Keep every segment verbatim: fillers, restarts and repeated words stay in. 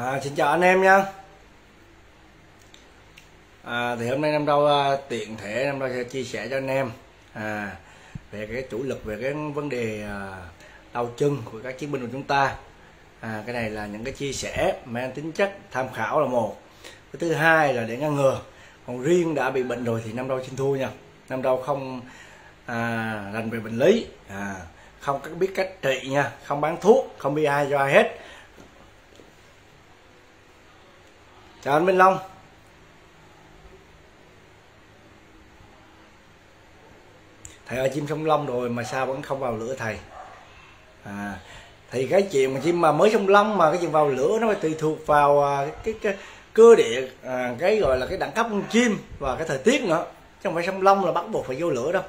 À, xin chào anh em nha. À, thì hôm nay Nam Râu tiện thể Nam Râu sẽ chia sẻ cho anh em à, về cái chủ lực về cái vấn đề à, đau chân của các chiến binh của chúng ta. À, cái này là những cái chia sẻ mang tính chất tham khảo là một, cái thứ hai là để ngăn ngừa. Còn riêng đã bị bệnh rồi thì Nam Râu xin thua nha. Nam Râu không à, rành về bệnh lý, à, không biết cách trị nha, không bán thuốc, không bị ai cho ai hết. Chào anh Minh Long. Thầy ơi, chim sông Long rồi mà sao vẫn không vào lửa thầy? À, thì cái chuyện mà chim mà mới sông Long mà cái chuyện vào lửa nó phải tùy thuộc vào cái, cái, cái cơ địa, à, cái gọi là cái đẳng cấp con chim và cái thời tiết nữa, chứ không phải sông Long là bắt buộc phải vô lửa đâu.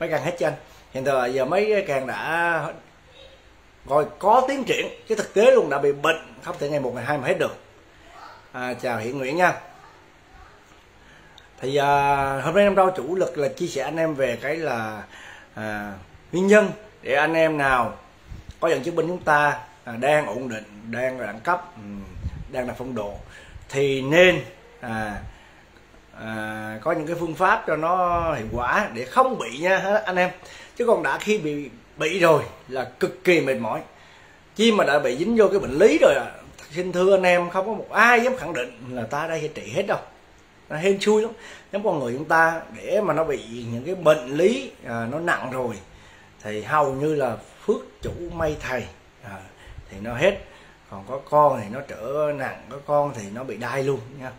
Mấy càng hết trên hiện giờ giờ mấy càng đã gọi có tiến triển chứ thực tế luôn đã bị bệnh, không thể ngày một ngày hai mà hết được. À, chào Hiền Nguyễn nha. Thì à, hôm nay Nam Râu chủ lực là chia sẻ anh em về cái là à, nguyên nhân để anh em nào có dòng chiến binh chúng ta à, đang ổn định, đang là đẳng cấp, đang là phong độ thì nên à, à, có những cái phương pháp cho nó hiệu quả để không bị nha anh em. Chứ còn đã khi bị bị rồi là cực kỳ mệt mỏi. Chim mà đã bị dính vô cái bệnh lý rồi à, xin thưa anh em không có một ai dám khẳng định là ta đây sẽ trị hết đâu, nó hên xui lắm. Giống con người chúng ta để mà nó bị những cái bệnh lý à, nó nặng rồi thì hầu như là phước chủ may thầy à, thì nó hết. Còn có con thì nó trở nặng, có con thì nó bị đai luôn nha.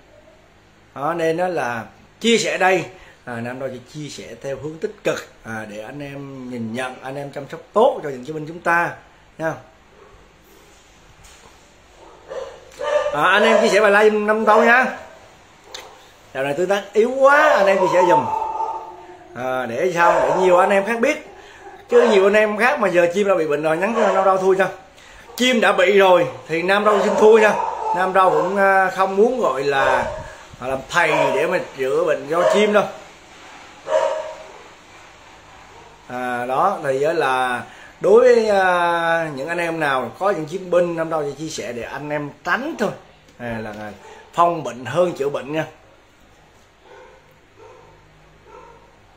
Đó, nên đó là chia sẻ đây à, Nam Râu sẽ chia sẻ theo hướng tích cực à, để anh em nhìn nhận, anh em chăm sóc tốt cho những chiến binh chúng ta nha. À, anh em chia sẻ bài live Nam Râu nha. Dạo này tương tác yếu quá, anh em chia sẻ dùm à, để sao để nhiều anh em khác biết, chứ nhiều anh em khác mà giờ chim đã bị bệnh rồi nhắn cho Nam Râu thui nha. Chim đã bị rồi thì Nam Râu xin thui nha. Nam Râu cũng không muốn gọi là làm thầy để mà chữa bệnh do chim đâu. À, đó thì là đối với uh, những anh em nào có những chiến binh Nam Râu sẽ chia sẻ để anh em tránh thôi à, là phong bệnh hơn chữa bệnh nha.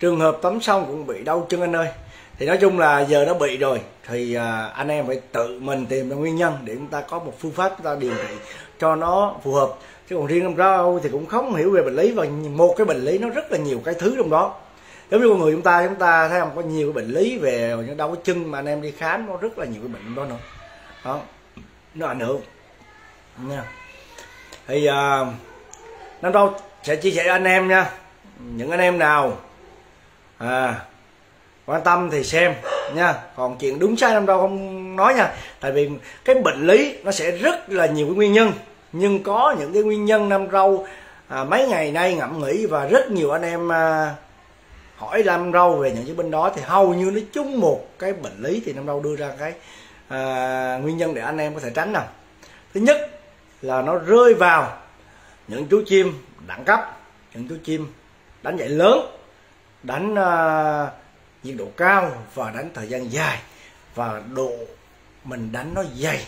Trường hợp tắm xong cũng bị đau chân anh ơi. Thì nói chung là giờ nó bị rồi thì uh, anh em phải tự mình tìm ra nguyên nhân để chúng ta có một phương pháp chúng ta điều trị cho nó phù hợp. Chứ còn riêng Nam Râu thì cũng không hiểu về bệnh lý, và một cái bệnh lý nó rất là nhiều cái thứ trong đó. Giống như con người chúng ta, chúng ta thấy không, có nhiều cái bệnh lý về những đau chân mà anh em đi khám nó rất là nhiều cái bệnh đó nữa. Đó, nó ảnh hưởng nha. Thì uh, Nam Râu sẽ chia sẻ cho anh em nha. Những anh em nào à, quan tâm thì xem nha. Còn chuyện đúng sai Nam Râu không nói nha. Tại vì cái bệnh lý nó sẽ rất là nhiều cái nguyên nhân, nhưng có những cái nguyên nhân Nam Râu à, mấy ngày nay ngẫm nghĩ và rất nhiều anh em à, hỏi Nam Râu về những cái bên đó thì hầu như nó chung một cái bệnh lý, thì Nam Râu đưa ra cái à, nguyên nhân để anh em có thể tránh nào. Thứ nhất là nó rơi vào những chú chim đẳng cấp, những chú chim đánh dạy lớn, đánh à, nhiệt độ cao và đánh thời gian dài và độ mình đánh nó dày,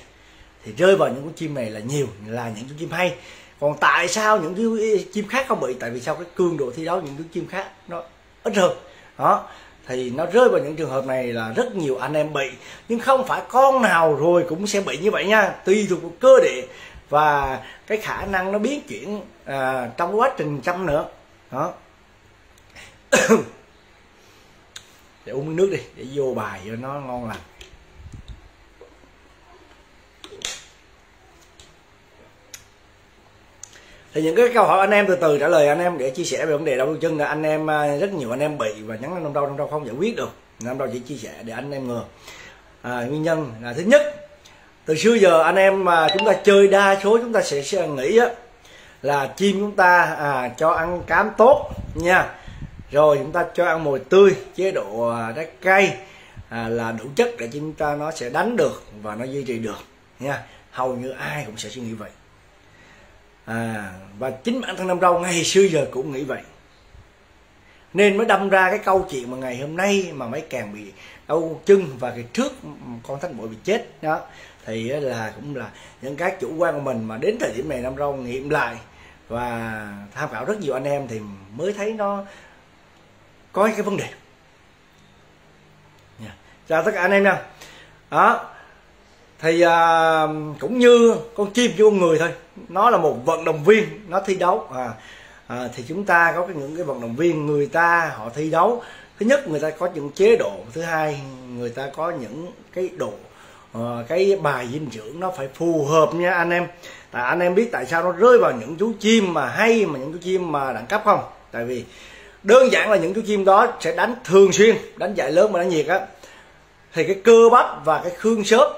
thì rơi vào những con chim này là nhiều, là những chú chim hay. Còn tại sao những chú chim khác không bị? Tại vì sao cái cường độ thi đấu những chú chim khác nó ít hơn. Đó, thì nó rơi vào những trường hợp này là rất nhiều anh em bị, nhưng không phải con nào rồi cũng sẽ bị như vậy nha. Tùy thuộc vào cơ địa và cái khả năng nó biến chuyển à, trong quá trình chăm nữa. Đó. Để uống miếng nước đi để vô bài cho nó ngon lành. Thì những cái câu hỏi anh em từ từ trả lời anh em để chia sẻ về vấn đề đau chân là anh em rất nhiều anh em bị và nhắn Nam Râu, Nam Râu không giải quyết được. Nam Râu chỉ chia sẻ để anh em ngừa. À, nguyên nhân là thứ nhất, từ xưa giờ anh em mà chúng ta chơi đa số chúng ta sẽ, sẽ nghĩ là chim chúng ta à, cho ăn cám tốt nha, rồi chúng ta cho ăn mồi tươi, chế độ trái cây à, là đủ chất để chúng ta nó sẽ đánh được và nó duy trì được nha. Hầu như ai cũng sẽ suy nghĩ vậy. À, và chính bản thân Nam Râu ngày xưa giờ cũng nghĩ vậy, nên mới đâm ra cái câu chuyện mà ngày hôm nay mà mấy càng bị đau chân và cái trước con Thánh Bội bị chết đó, thì là cũng là những cái chủ quan của mình mà đến thời điểm này Nam Râu nghiệm lại và tham khảo rất nhiều anh em thì mới thấy nó có cái vấn đề. Chào tất cả anh em nha. Đó thì à, cũng như con chim với con người thôi, nó là một vận động viên, nó thi đấu à, à, thì chúng ta có cái, những cái vận động viên người ta họ thi đấu, thứ nhất người ta có những chế độ, thứ hai người ta có những cái độ à, cái bài dinh dưỡng nó phải phù hợp nha anh em. Tại anh em biết tại sao nó rơi vào những chú chim mà hay mà những chú chim mà đẳng cấp không? Tại vì đơn giản là những chú chim đó sẽ đánh thường xuyên, đánh dại lớn mà đánh nhiệt á, thì cái cơ bắp và cái xương khớp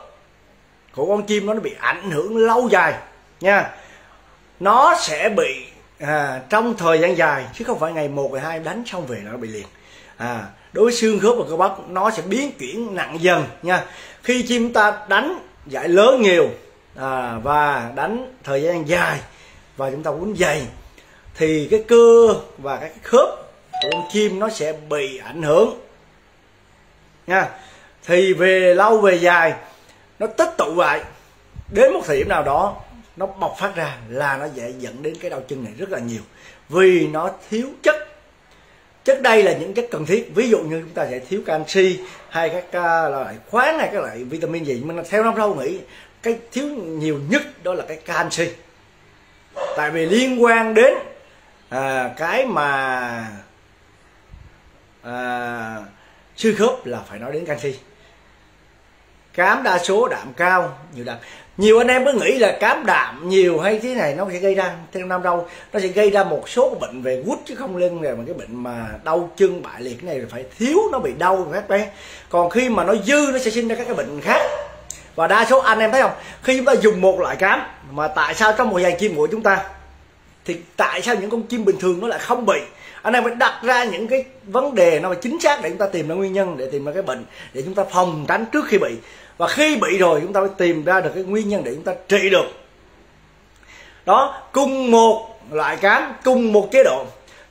của con chim đó, nó bị ảnh hưởng lâu dài nha. Nó sẽ bị à, trong thời gian dài chứ không phải ngày một ngày hai đánh xong về nó bị liền à. Đối với xương khớp và cơ bắp nó sẽ biến chuyển nặng dần nha. Khi chim ta đánh dại lớn nhiều à, và đánh thời gian dài và chúng ta uống dày thì cái cơ và cái khớp của con chim nó sẽ bị ảnh hưởng nha. Thì về lâu về dài nó tích tụ lại, đến một thời điểm nào đó nó bộc phát ra là nó dễ dẫn đến cái đau chân này rất là nhiều, vì nó thiếu chất. Chất đây là những chất cần thiết, ví dụ như chúng ta sẽ thiếu canxi hay các loại khoáng hay các loại vitamin gì, nhưng theo Nam Râu nghĩ cái thiếu nhiều nhất đó là cái canxi, tại vì liên quan đến à, cái mà à, xương khớp là phải nói đến canxi. Cám đa số đạm cao, nhiều đạm. Nhiều anh em cứ nghĩ là cám đạm nhiều hay thế này nó sẽ gây ra, theo Nam Râu nó sẽ gây ra một số bệnh về gút chứ không liên về mà cái bệnh mà đau chân bại liệt cái này là phải thiếu, nó bị đau các bé. Còn khi mà nó dư nó sẽ sinh ra các cái bệnh khác. Và đa số anh em thấy không, khi chúng ta dùng một loại cám mà tại sao trong một dàn chim của chúng ta thì tại sao những con chim bình thường nó lại không bị? Anh em phải đặt ra những cái vấn đề nó phải chính xác để chúng ta tìm ra nguyên nhân, để tìm ra cái bệnh, để chúng ta phòng tránh trước khi bị. Và khi bị rồi chúng ta phải tìm ra được cái nguyên nhân để chúng ta trị được. Đó, cùng một loại cám, cùng một chế độ,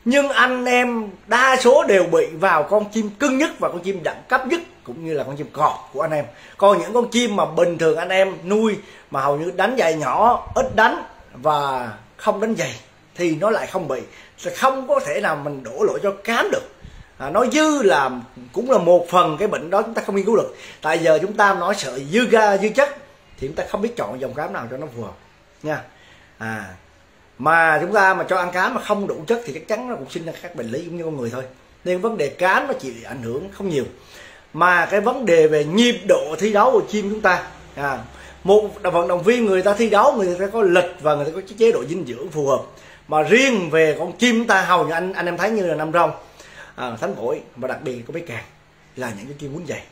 nhưng anh em đa số đều bị vào con chim cưng nhất và con chim đẳng cấp nhất, cũng như là con chim cọp của anh em. Còn những con chim mà bình thường anh em nuôi mà hầu như đánh giày nhỏ, ít đánh và không đánh giày thì nó lại không bị. Sẽ không có thể nào mình đổ lỗi cho cám được à, nó dư là cũng là một phần cái bệnh đó, chúng ta không nghiên cứu được. Tại giờ chúng ta nói sợi dư ga dư chất thì chúng ta không biết chọn dòng cám nào cho nó phù hợp nha. À, mà chúng ta mà cho ăn cám mà không đủ chất thì chắc chắn nó cũng sinh ra các bệnh lý cũng như con người thôi. Nên vấn đề cám nó chỉ ảnh hưởng không nhiều, mà cái vấn đề về nhịp độ thi đấu của chim chúng ta à, một vận động viên người ta thi đấu, người ta có lịch và người ta có chế độ dinh dưỡng phù hợp. Mà riêng về con chim ta hầu như anh anh em thấy như là Nam Râu, à, Thánh Bội và đặc biệt có bé càng là những cái chim quấn dày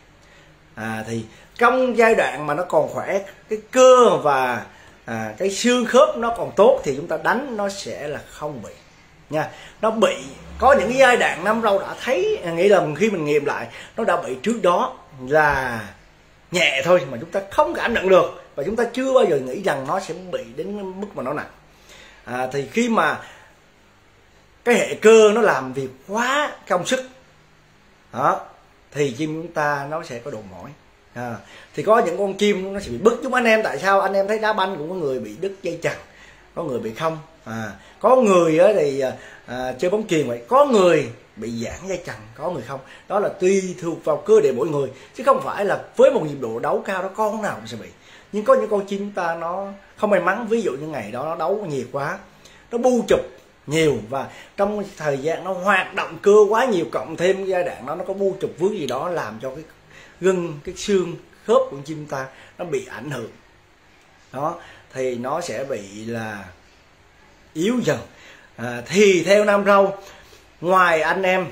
à, thì trong giai đoạn mà nó còn khỏe, cái cơ và à, cái xương khớp nó còn tốt thì chúng ta đánh nó sẽ là không bị nha. Nó bị có những cái giai đoạn Nam Râu đã thấy, nghĩ là khi mình nghiệm lại nó đã bị trước đó là nhẹ thôi mà chúng ta không cảm nhận được, và chúng ta chưa bao giờ nghĩ rằng nó sẽ bị đến mức mà nó nặng. À, thì khi mà cái hệ cơ nó làm việc quá công sức đó, thì chim chúng ta nó sẽ có độ mỏi à, thì có những con chim nó sẽ bị bứt. Chúng anh em tại sao anh em thấy đá banh cũng có người bị đứt dây chằng, có người bị không à, có người thì à, chơi bóng chuyền vậy, có người bị giãn dây chằng, có người không. Đó là tùy thuộc vào cơ địa mỗi người, chứ không phải là với một nhịp độ đấu cao đó con nào cũng sẽ bị. Nhưng có những con chim chúng ta nó không may mắn, ví dụ như ngày đó nó đấu nhiều quá, nó bu chụp nhiều, và trong thời gian nó hoạt động cơ quá nhiều, cộng thêm giai đoạn đó nó có bu chụp vướng gì đó làm cho cái gân, cái xương khớp của chim ta nó bị ảnh hưởng đó, thì nó sẽ bị là yếu dần à, thì theo Nam Râu, ngoài anh em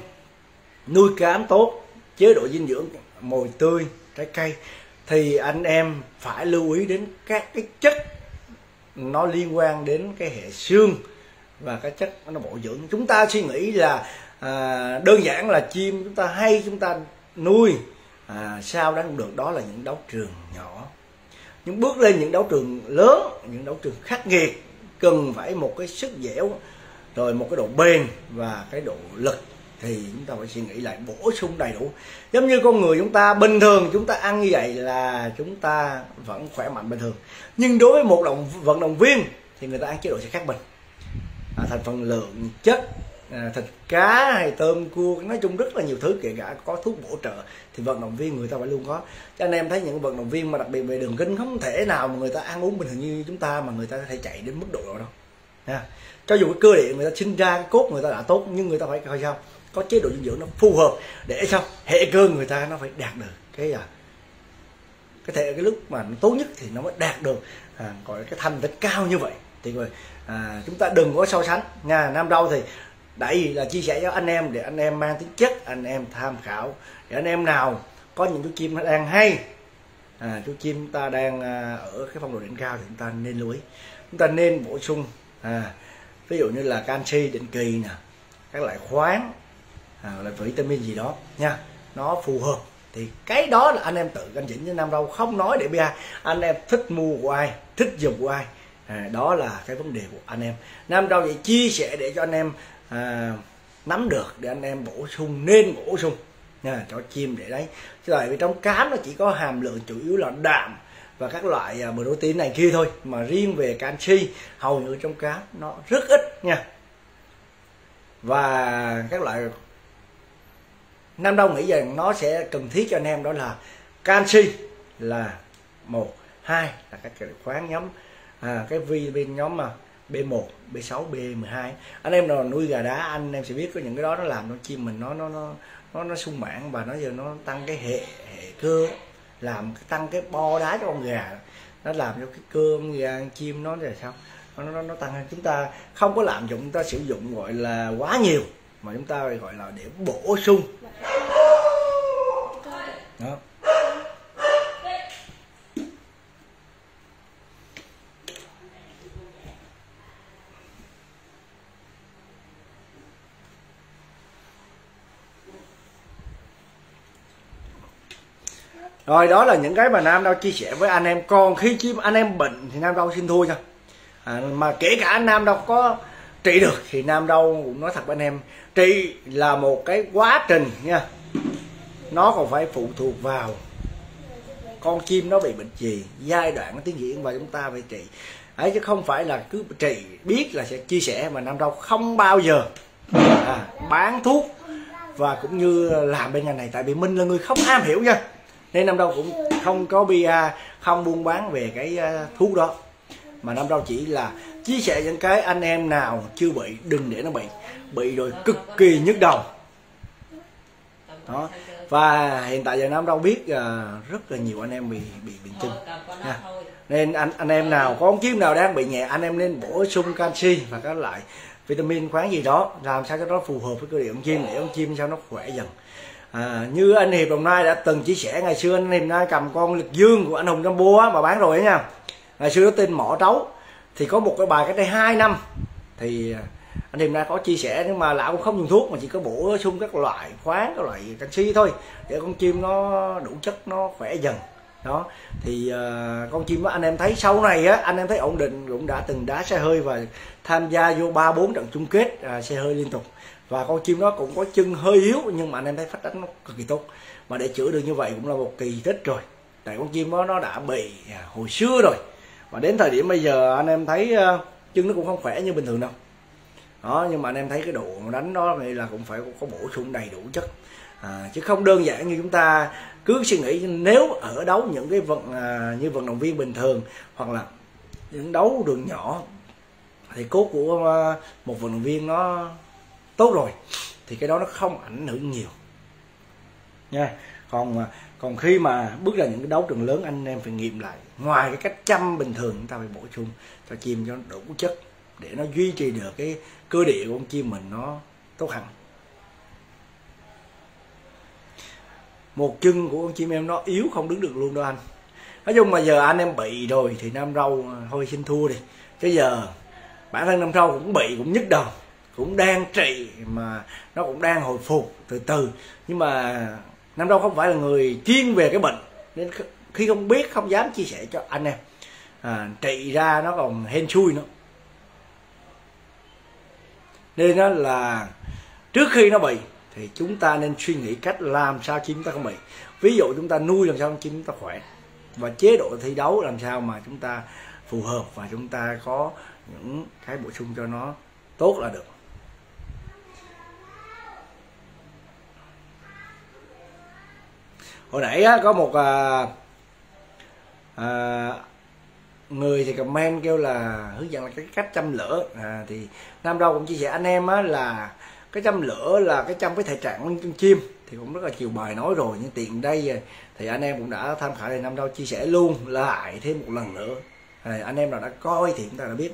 nuôi cám tốt, chế độ dinh dưỡng mồi tươi, trái cây, thì anh em phải lưu ý đến các cái chất nó liên quan đến cái hệ xương và cái chất nó bổ dưỡng. Chúng ta suy nghĩ là à, đơn giản là chim chúng ta hay chúng ta nuôi à, sao đánh cũng được, đó là những đấu trường nhỏ. Nhưng bước lên những đấu trường lớn, những đấu trường khắc nghiệt cần phải một cái sức dẻo, rồi một cái độ bền và cái độ lực thì chúng ta phải suy nghĩ lại, bổ sung đầy đủ. Giống như con người chúng ta bình thường, chúng ta ăn như vậy là chúng ta vẫn khỏe mạnh bình thường, nhưng đối với một động vận động viên thì người ta ăn chế độ sẽ khác mình. À, thành phần lượng chất, à, thịt cá hay tôm cua, nói chung rất là nhiều thứ, kể cả có thuốc bổ trợ thì vận động viên người ta phải luôn có. Cho anh em thấy những vận động viên mà đặc biệt về đường kính, không thể nào mà người ta ăn uống bình thường như chúng ta mà người ta có thể chạy đến mức độ nào đâu nha. Cho dù cái cơ địa người ta sinh ra, cái cốt người ta đã tốt, nhưng người ta phải coi sao có chế độ dinh dưỡng nó phù hợp để sao hệ cơ người ta nó phải đạt được cái à, cái thể cái lúc mà nó tốt nhất thì nó mới đạt được à, gọi cái thành tích cao như vậy. Thì à, chúng ta đừng có so sánh nha. Nam Râu thì đây là chia sẻ cho anh em để anh em mang tính chất, anh em tham khảo, để anh em nào có những chú chim nó đang hay, à, chú chim ta đang à, ở cái phong độ đỉnh cao thì chúng ta nên lưu ý, chúng ta nên bổ sung à, ví dụ như là canxi định kỳ nè, các loại khoáng, à, loại vitamin gì đó nha, nó phù hợp. Thì cái đó là anh em tự canh chỉnh với Nam Râu, không nói để bia anh em thích mua của ai, thích dùng của ai. À, đó là cái vấn đề của anh em. Nam Râu vậy chia sẻ để cho anh em à, nắm được, để anh em bổ sung, nên bổ sung nha, cho chim để đấy. Chứ tại vì trong cám nó chỉ có hàm lượng chủ yếu là đạm và các loại à, protein này kia thôi, mà riêng về canxi hầu như trong cám nó rất ít nha. Và các loại Nam Râu nghĩ rằng nó sẽ cần thiết cho anh em đó là canxi là một, hai là các loại khoáng nhóm à, cái vitamin nhóm mà B một, B sáu, B mười hai. Anh em nào nuôi gà đá anh em sẽ biết có những cái đó nó làm cho chim mình nó nó nó nó nó sung mãn, và nó giờ nó tăng cái hệ hệ cơ, làm tăng cái bo đá cho con gà, nó làm cho cái cơ con gà con chim nó là sao nó, nó nó tăng hơn. Chúng ta không có lạm dụng, chúng ta sử dụng gọi là quá nhiều, mà chúng ta gọi là để bổ sung đó. Rồi đó là những cái mà Nam Râu chia sẻ với anh em. Còn khi chim anh em bệnh thì Nam Râu xin thua nha. À, mà kể cả Nam Râu có trị được thì Nam Râu cũng nói thật với anh em, trị là một cái quá trình nha, nó còn phải phụ thuộc vào con chim nó bị bệnh gì, giai đoạn nó tiến triển, và chúng ta phải trị ấy, chứ không phải là cứ trị biết là sẽ chia sẻ. Mà Nam Râu không bao giờ à, bán thuốc và cũng như làm bên ngành này, tại vì Minh là người không am hiểu nha, nên Nam Râu cũng không có bia, không buôn bán về cái thuốc đó, mà Nam Râu chỉ là chia sẻ những cái anh em nào chưa bị đừng để nó bị bị rồi cực kỳ nhức đầu đó. Và hiện tại giờ Nam Râu biết uh, rất là nhiều anh em bị bị bệnh chân nha. Nên anh anh em nào có con chim nào đang bị nhẹ, anh em nên bổ sung canxi và các loại vitamin khoáng gì đó, làm sao cho nó phù hợp với cơ địa con chim, để con chim sao nó khỏe dần. À, như anh Hiệp Đồng Nai đã từng chia sẻ, ngày xưa anh Hiệp Nai cầm con lực dương của anh Hùng Campuchia mà bán rồi nha. Ngày xưa nó tên Mỏ Trấu, thì có một cái bài cách đây hai năm thì anh Hiệp Nai có chia sẻ, nhưng mà lão cũng không dùng thuốc mà chỉ có bổ sung các loại khoáng, các loại canxi thôi, để con chim nó đủ chất, nó khỏe dần đó. Thì uh, con chim đó anh em thấy sau này á, anh em thấy ổn định, cũng đã từng đá xe hơi và tham gia vô ba bốn trận chung kết à, xe hơi liên tục, và con chim nó cũng có chân hơi yếu, nhưng mà anh em thấy phát đánh nó cực kỳ tốt. Mà để chữa được như vậy cũng là một kỳ tích rồi, tại con chim đó nó đã bị hồi xưa rồi, và đến thời điểm bây giờ anh em thấy chân nó cũng không khỏe như bình thường đâu đó. Nhưng mà anh em thấy cái độ đánh đó là cũng phải có bổ sung đầy đủ chất, à, chứ không đơn giản như chúng ta cứ suy nghĩ. Nếu ở đấu những cái vận à, như vận động viên bình thường, hoặc là những đấu đường nhỏ, thì cốt của một vận động viên nó tốt rồi thì cái đó nó không ảnh hưởng nhiều nha. Còn còn khi mà bước ra những cái đấu trường lớn, anh em phải nghiệm lại, ngoài cái cách chăm bình thường, chúng ta phải bổ sung cho chim cho đủ chất để nó duy trì được cái cơ địa của con chim mình nó tốt hẳn. Một chân của con chim em nó yếu không đứng được luôn đâu anh. Nói chung mà giờ anh em bị rồi thì Nam Râu thôi xin thua đi, chứ giờ bản thân Nam Râu cũng bị, cũng nhức đầu, cũng đang trị, mà nó cũng đang hồi phục từ từ. Nhưng mà Nam Râu không phải là người chuyên về cái bệnh, nên khi không biết không dám chia sẻ cho anh em, à, trị ra nó còn hên xui nữa. Nên đó là trước khi nó bị thì chúng ta nên suy nghĩ cách làm sao chim ta không bị. Ví dụ chúng ta nuôi làm sao chim chúng ta khỏe, và chế độ thi đấu làm sao mà chúng ta phù hợp và chúng ta có những cái bổ sung cho nó tốt là được. Hồi nãy á, có một à, à, người thì comment kêu là hướng dẫn là cái cách chăm lửa, à, thì Nam Râu cũng chia sẻ anh em á, là cái chăm lửa là cái chăm cái thể trạng con chim thì cũng rất là nhiều bài nói rồi, nhưng tiện đây thì anh em cũng đã tham khảo, thì Nam Râu chia sẻ luôn lại thêm một lần nữa. À, anh em nào đã coi thì chúng ta đã biết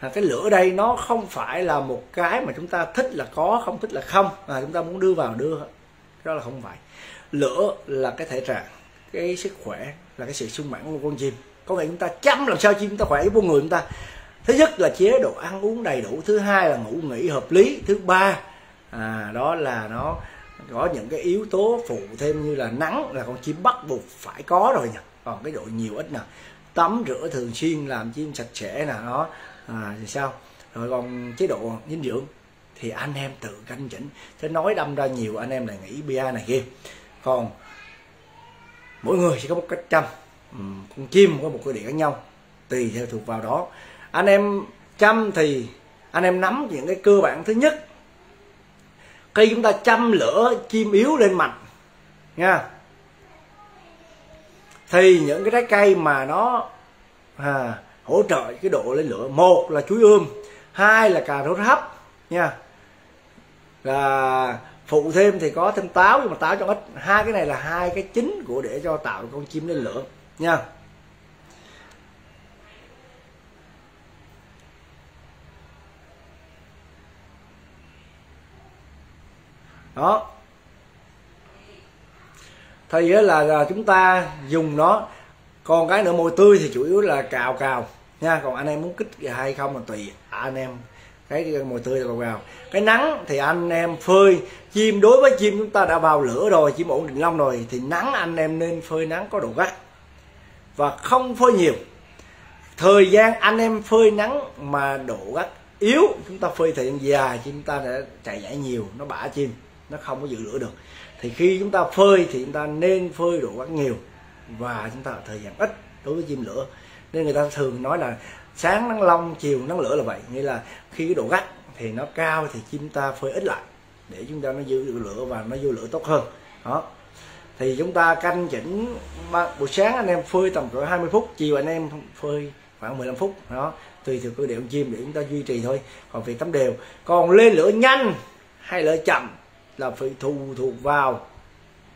à, cái lửa đây nó không phải là một cái mà chúng ta thích là có, không thích là không, à, chúng ta muốn đưa vào đưa đó là không phải. Lửa là cái thể trạng, cái sức khỏe, là cái sự sung mãn của con chim. Có nghĩa chúng ta chăm làm sao chim chúng ta khỏe với con người chúng ta. Thứ nhất là chế độ ăn uống đầy đủ, thứ hai là ngủ nghỉ hợp lý, thứ ba à, đó là nó có những cái yếu tố phụ thêm như là nắng là con chim bắt buộc phải có rồi nha. Còn cái độ nhiều ít nè, tắm rửa thường xuyên, làm chim sạch sẽ nè, nó à, thì sao rồi còn chế độ dinh dưỡng thì anh em tự canh chỉnh, chứ nói đâm ra nhiều anh em lại nghĩ bia này kia. Còn mỗi người sẽ có một cách chăm con chim, có một cơ địa khác nhau, tùy theo thuộc vào đó anh em chăm. Thì anh em nắm những cái cơ bản. Thứ nhất, khi chúng ta chăm lửa chim yếu lên mạnh nha, thì những cái trái cây mà nó à, hỗ trợ cái độ lên lửa, một là chuối ươm, hai là cà rốt hấp nha, là phụ thêm thì có thêm táo, nhưng mà táo cho ít. Hai cái này là hai cái chính của để cho tạo con chim lên lửa nha. Đó thì là, là chúng ta dùng nó. Còn cái nữa, mồi tươi thì chủ yếu là cào cào nha, còn anh em muốn kích hay không là tùy anh em. Cái mồi tươi là vào. Cái nắng thì anh em phơi chim, đối với chim chúng ta đã vào lửa rồi, chim ổn định lông rồi, thì nắng anh em nên phơi nắng có độ gắt và không phơi nhiều. Thời gian anh em phơi nắng mà độ gắt yếu, chúng ta phơi thời gian dài chim ta sẽ chạy giải nhiều, nó bả chim, nó không có giữ lửa được. Thì khi chúng ta phơi thì chúng ta nên phơi độ gắt nhiều và chúng ta ở thời gian ít đối với chim lửa. Nên người ta thường nói là sáng nắng long, chiều nắng lửa là vậy. Nghĩa là khi cái độ gắt thì nó cao thì chim ta phơi ít lại để chúng ta nó giữ được lửa và nó vô lửa tốt hơn. Đó. Thì chúng ta canh chỉnh buổi sáng anh em phơi tầm cỡ hai mươi phút, chiều anh em phơi khoảng mười lăm phút. Đó, tùy theo cơ địa con chim để chúng ta duy trì thôi. Còn việc tắm đều, còn lên lửa nhanh hay lửa chậm là phải thù thuộc vào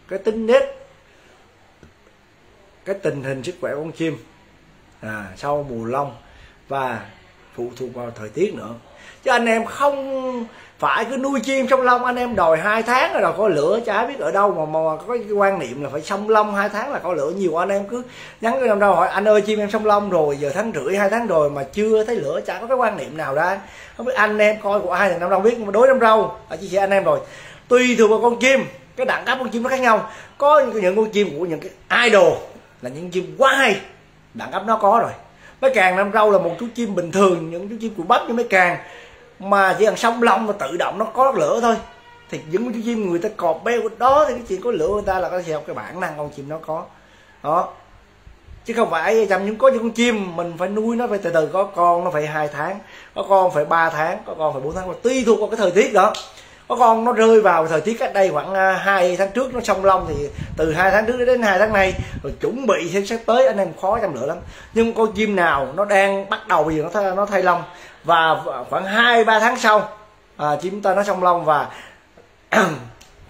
cái tính nết, cái tình hình sức khỏe của con chim à, sau mùa long, và phụ thuộc vào thời tiết nữa. Chứ anh em không phải cứ nuôi chim sông long, anh em đòi hai tháng rồi đòi có lửa, chả biết ở đâu mà, mà có cái quan niệm là phải sông long hai tháng là có lửa. Nhiều anh em cứ nhắn cái Nam Râu hỏi anh ơi chim em sông long rồi, giờ tháng rưỡi hai tháng rồi mà chưa thấy lửa, chả có cái quan niệm nào ra. Không biết anh em coi của ai thì Nam Râu biết, nhưng mà đối Nam Râu ở chia sẻ anh em rồi, tùy thuộc vào con chim, cái đẳng cấp con chim nó khác nhau. Có những con chim của những cái idol là những chim quá hay, đẳng cấp nó có rồi. Mấy càng Nam Râu là một chú chim bình thường, những chú chim của bắp như mấy càng mà chỉ cần sông long mà tự động nó có lửa thôi. Thì những chú chim người ta cọp beo đó thì cái chuyện có lửa người ta là có theo cái bản năng con chim nó có đó, chứ không phải chăm. Nhưng có những con chim mình phải nuôi nó phải từ từ, có con nó phải hai tháng, có con phải ba tháng, có con phải bốn tháng, tùy thuộc vào cái thời tiết đó. Có con nó rơi vào thời tiết cách đây khoảng hai tháng trước nó sông long, thì từ hai tháng trước đến hai tháng nay rồi chuẩn bị xem xét tới anh em khó chăm lửa lắm. Nhưng con chim nào nó đang bắt đầu bây giờ nó nó thay lông, và khoảng hai ba tháng sau à, chim ta nó sông long, và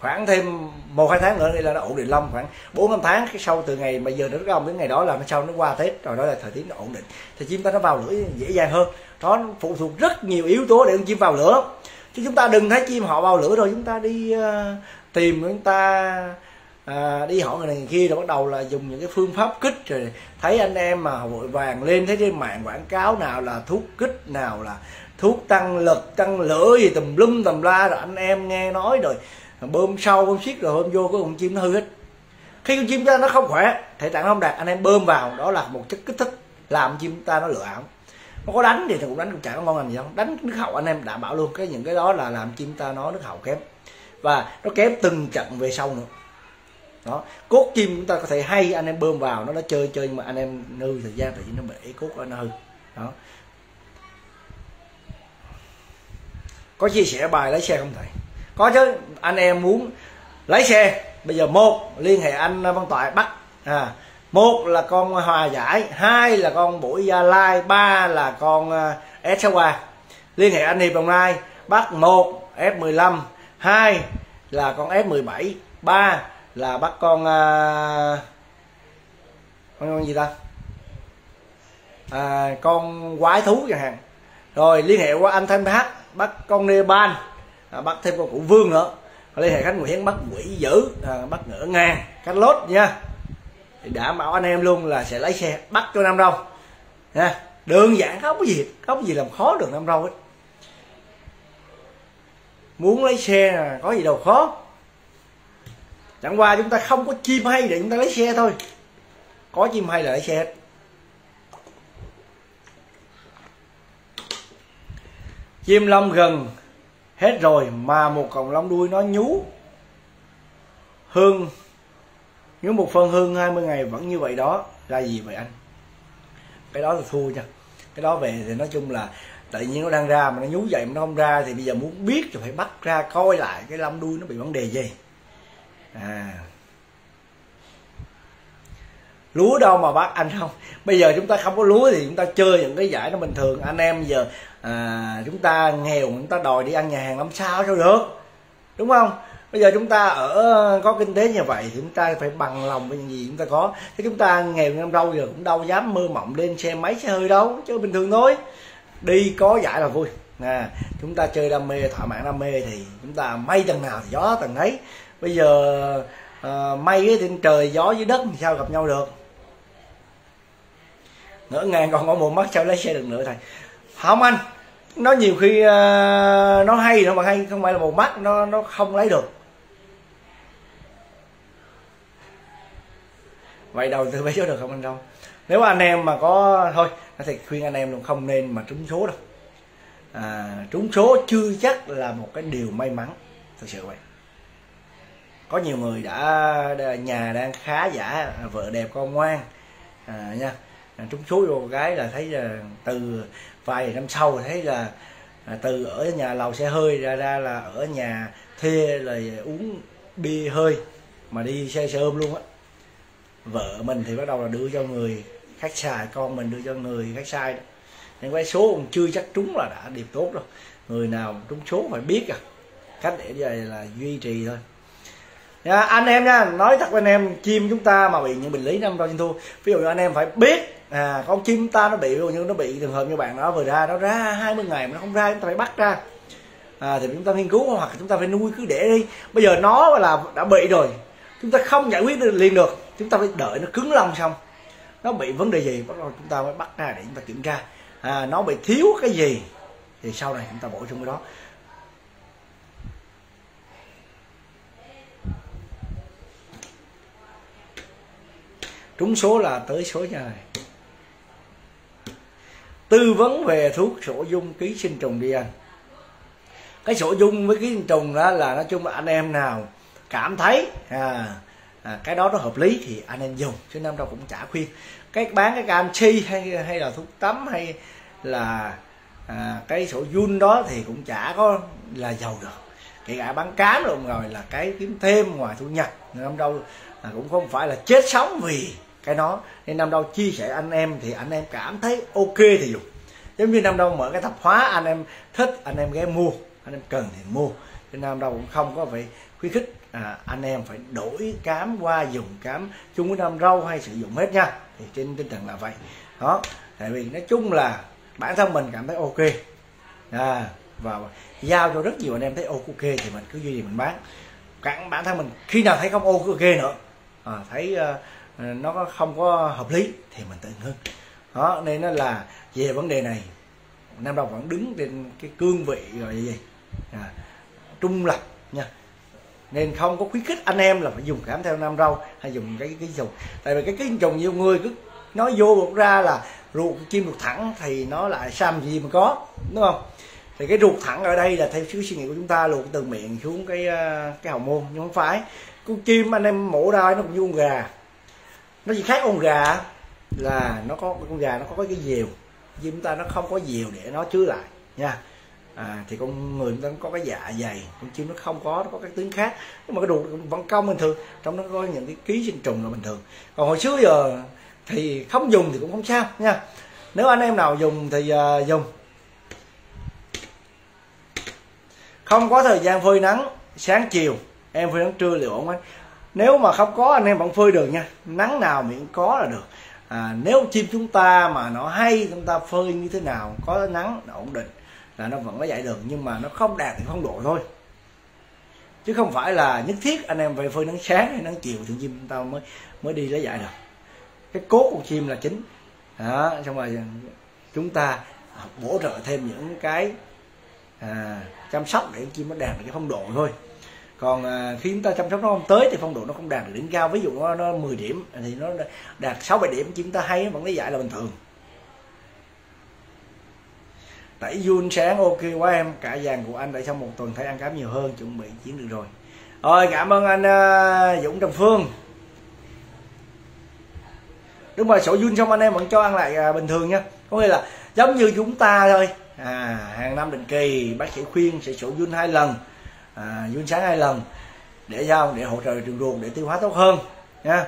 khoảng thêm một hai tháng nữa đây là nó ổn định lông, khoảng bốn năm tháng cái sau từ ngày mà giờ nó rong đến ngày đó là nó sau nó qua Tết rồi, đó là thời tiết nó ổn định thì chim ta nó vào lửa dễ dàng hơn. Đó, nó phụ thuộc rất nhiều yếu tố để con chim vào lửa. Chứ chúng ta đừng thấy chim họ vào lửa rồi chúng ta đi uh, tìm, chúng ta uh, đi hỏi người này người kia rồi bắt đầu là dùng những cái phương pháp kích. Rồi thấy anh em mà vội vàng lên, thấy trên mạng quảng cáo nào là thuốc kích, nào là thuốc tăng lực, tăng lửa gì tùm lum tùm la, rồi anh em nghe nói rồi bơm sâu bơm xiết, rồi hôm vô có con chim nó hư hết. Khi con chim ta nó không khỏe, thể trạng không đạt, anh em bơm vào đó là một chất kích thích làm chim ta nó lựa ảo. Nó có đánh thì cũng đánh cũng chả có ngon làm gì đâu, đánh nước hậu anh em đảm bảo luôn. Cái những cái đó là làm chim ta nó nước hậu kém. và nó kém từng trận về sau nữa. Đó, cốt chim chúng ta có thể hay anh em bơm vào nó nó chơi chơi nhưng mà anh em nư thời gian thì nó bể cốt nó hư. Đó, có chia sẻ bài lái xe không thầy? Có chứ, anh em muốn lái xe bây giờ một liên hệ anh Văn Tài bắt à, một là con Hòa Giải, hai là con Bũi Gia Lai, ba là con ét sáu a. Liên hệ anh Hiệp Đồng Nai bắt một ép mười lăm, hai là con ép mười bảy, ba là bắt con à, con gì ta à, con quái thú chẳng hạn. Rồi liên hệ qua anh Thanh Hát bắt con Nepal, à, bắt thêm con Cụ Vương nữa. Liên hệ Khánh Nguyễn bắt quỷ dữ, à, bắt ngựa ngang cánh lốt nha. Thì đảm bảo anh em luôn là sẽ lấy xe bắt cho Nam Râu nha, đơn giản không có gì không có gì làm khó được Nam Râu ấy. Muốn lấy xe có gì đâu khó, chẳng qua chúng ta không có chim hay để chúng ta lấy xe thôi, có chim hay là lấy xe hết. Chim lông gần hết rồi mà một cọng lông đuôi nó nhú hương, nhú một phân hương hai mươi ngày vẫn như vậy đó là gì vậy anh? Cái đó là thua nha, cái đó về thì nói chung là tự nhiên nó đang ra mà nó nhú vậy mà nó không ra thì bây giờ muốn biết thì phải bắt ra coi lại cái lông đuôi nó bị vấn đề gì. À, lúa đâu mà bác anh không, bây giờ chúng ta không có lúa thì chúng ta chơi những cái giải nó bình thường. Anh em giờ à, chúng ta nghèo chúng ta đòi đi ăn nhà hàng làm sao sao được, đúng không? Bây giờ chúng ta ở có kinh tế như vậy thì chúng ta phải bằng lòng với những gì chúng ta có. Thế chúng ta nghèo Nam Râu giờ cũng đâu dám mơ mộng lên xe máy xe hơi đâu, chơi bình thường thôi, đi có giải là vui. À, chúng ta chơi đam mê, thỏa mãn đam mê thì chúng ta may tầng nào thì gió tầng ấy. Bây giờ à, mây trên trời gió dưới đất thì sao gặp nhau được? Ngỡ ngàng còn có một mắt sao lấy xe được nữa thầy? Không anh, nó nhiều khi à, nó hay nó mà hay không phải là một mắt nó nó không lấy được. Vậy đầu tư mấy số được không anh Râu? Nếu anh em mà có thôi thì khuyên anh em luôn không nên mà trúng số đâu. À, trúng số chưa chắc là một cái điều may mắn thật sự vậy. Có nhiều người đã nhà đang khá giả, vợ đẹp con ngoan à, nha, trúng số vô cái là thấy là từ vài năm sau thấy là từ ở nhà lầu xe hơi ra ra là ở nhà thuê là uống bia hơi mà đi xe xe ôm luôn á. Vợ mình thì bắt đầu là đưa cho người khác xài, con mình đưa cho người khác xài đó. Nên cái số cũng chưa chắc trúng là đã điệp tốt đâu. Người nào trúng số phải biết à, cách để vậy là duy trì thôi. Nha, anh em nha, nói thật với anh em, chim chúng ta mà bị những bệnh lý Nam Râu trên thua, ví dụ như anh em phải biết à, con chim ta nó bị, ví dụ như nó bị trường hợp như bạn nó vừa ra, nó ra hai mươi ngày mà nó không ra, chúng ta phải bắt ra à, thì chúng ta nghiên cứu hoặc chúng ta phải nuôi cứ để đi. Bây giờ nó là đã bị rồi, chúng ta không giải quyết liền được, chúng ta phải đợi nó cứng lông xong, nó bị vấn đề gì bắt đầu chúng ta mới bắt ra để chúng ta kiểm tra à, nó bị thiếu cái gì thì sau này chúng ta bổ sung cái đó. Trúng số là tới số nhà này. Tư vấn về thuốc sổ dung ký sinh trùng đi anh. Cái sổ dung với ký sinh trùng đó là nói chung là anh em nào cảm thấy à, à, cái đó nó hợp lý thì anh em dùng, chứ Nam Râu cũng chả khuyên cái bán cái canxi hay hay là thuốc tắm hay là à, cái sổ dung đó thì cũng chả có là giàu được. Kể cả bán cám luôn rồi là cái kiếm thêm ngoài thu nhập, Nam Râu à, cũng không phải là chết sống vì cái nó. Nên Nam Râu chia sẻ anh em thì anh em cảm thấy ok thì dùng, giống như Nam Râu mở cái tạp hóa anh em thích anh em ghé mua, anh em cần thì mua, nên Nam Râu cũng không có phải khuyến khích à, anh em phải đổi cám qua dùng cám chung với Nam Râu hay sử dụng hết nha. Thì trên tinh thần là vậy đó, tại vì nói chung là bản thân mình cảm thấy ok à, và giao cho rất nhiều anh em thấy ok thì mình cứ duy trì mình bán. Cả bản thân mình khi nào thấy không ok nữa à, thấy uh, nó không có hợp lý thì mình tự ngưng đó. Nên nó là về vấn đề này Nam Râu vẫn đứng trên cái cương vị rồi gì à, trung lập nha, nên không có khuyến khích anh em là phải dùng cảm theo Nam Râu hay dùng cái cái trùng, tại vì cái cái trùng nhiều người cứ nói vô ra là ruột chim ruột thẳng thì nó lại xăm gì mà có, đúng không? Thì cái ruột thẳng ở đây là theo suy nghĩ của chúng ta luộc từ miệng xuống cái cái hậu môn, nhưng không phải. Con chim anh em mổ ra nó cũng như con gà, nó chỉ khác con gà là nó có, con gà nó có cái diều, chim chúng ta nó không có diều để nó chứa lại nha. À, thì con người chúng ta có cái dạ dày, con chim nó không có, nó có các tuyến khác, nhưng mà cái ruột vẫn cong bình thường, trong nó có những cái ký sinh trùng là bình thường. Còn hồi xưa giờ thì không dùng thì cũng không sao nha. Nếu anh em nào dùng thì uh, dùng. Không có thời gian phơi nắng sáng chiều, em phơi nắng trưa liệu ổn anh. Nếu mà không có anh em vẫn phơi được nha, nắng nào miễn có là được. À, nếu chim chúng ta mà nó hay, chúng ta phơi như thế nào có nắng nó ổn định là nó vẫn có dạy được, nhưng mà nó không đạt thì phong độ thôi, chứ không phải là nhất thiết anh em phải phơi nắng sáng hay nắng chiều thì chim chúng ta mới mới đi lấy dạy được. Cái cốt của chim là chính đó, xong rồi chúng ta bổ trợ thêm những cái à, chăm sóc để chim nó đạt được cái phong độ thôi. Còn à, khi chúng ta chăm sóc nó không tới thì phong độ nó không đạt được đỉnh cao, ví dụ nó, nó mười điểm thì nó đạt sáu bảy điểm, chim ta hay vẫn lấy dạy là bình thường. Tẩy giun sáng ok quá em, cả vàng của anh tại xong một tuần thấy ăn cám nhiều hơn, chuẩn bị chiến được rồi. Rồi cảm ơn anh uh, Dũng Trầm Phương. Đúng rồi, sổ giun xong anh em vẫn cho ăn lại uh, bình thường nha. Có nghĩa là giống như chúng ta thôi. À, hàng năm định kỳ bác sĩ khuyên sẽ sổ giun hai lần, à, giun sáng hai lần để sao để hỗ trợ đường ruột để tiêu hóa tốt hơn nha.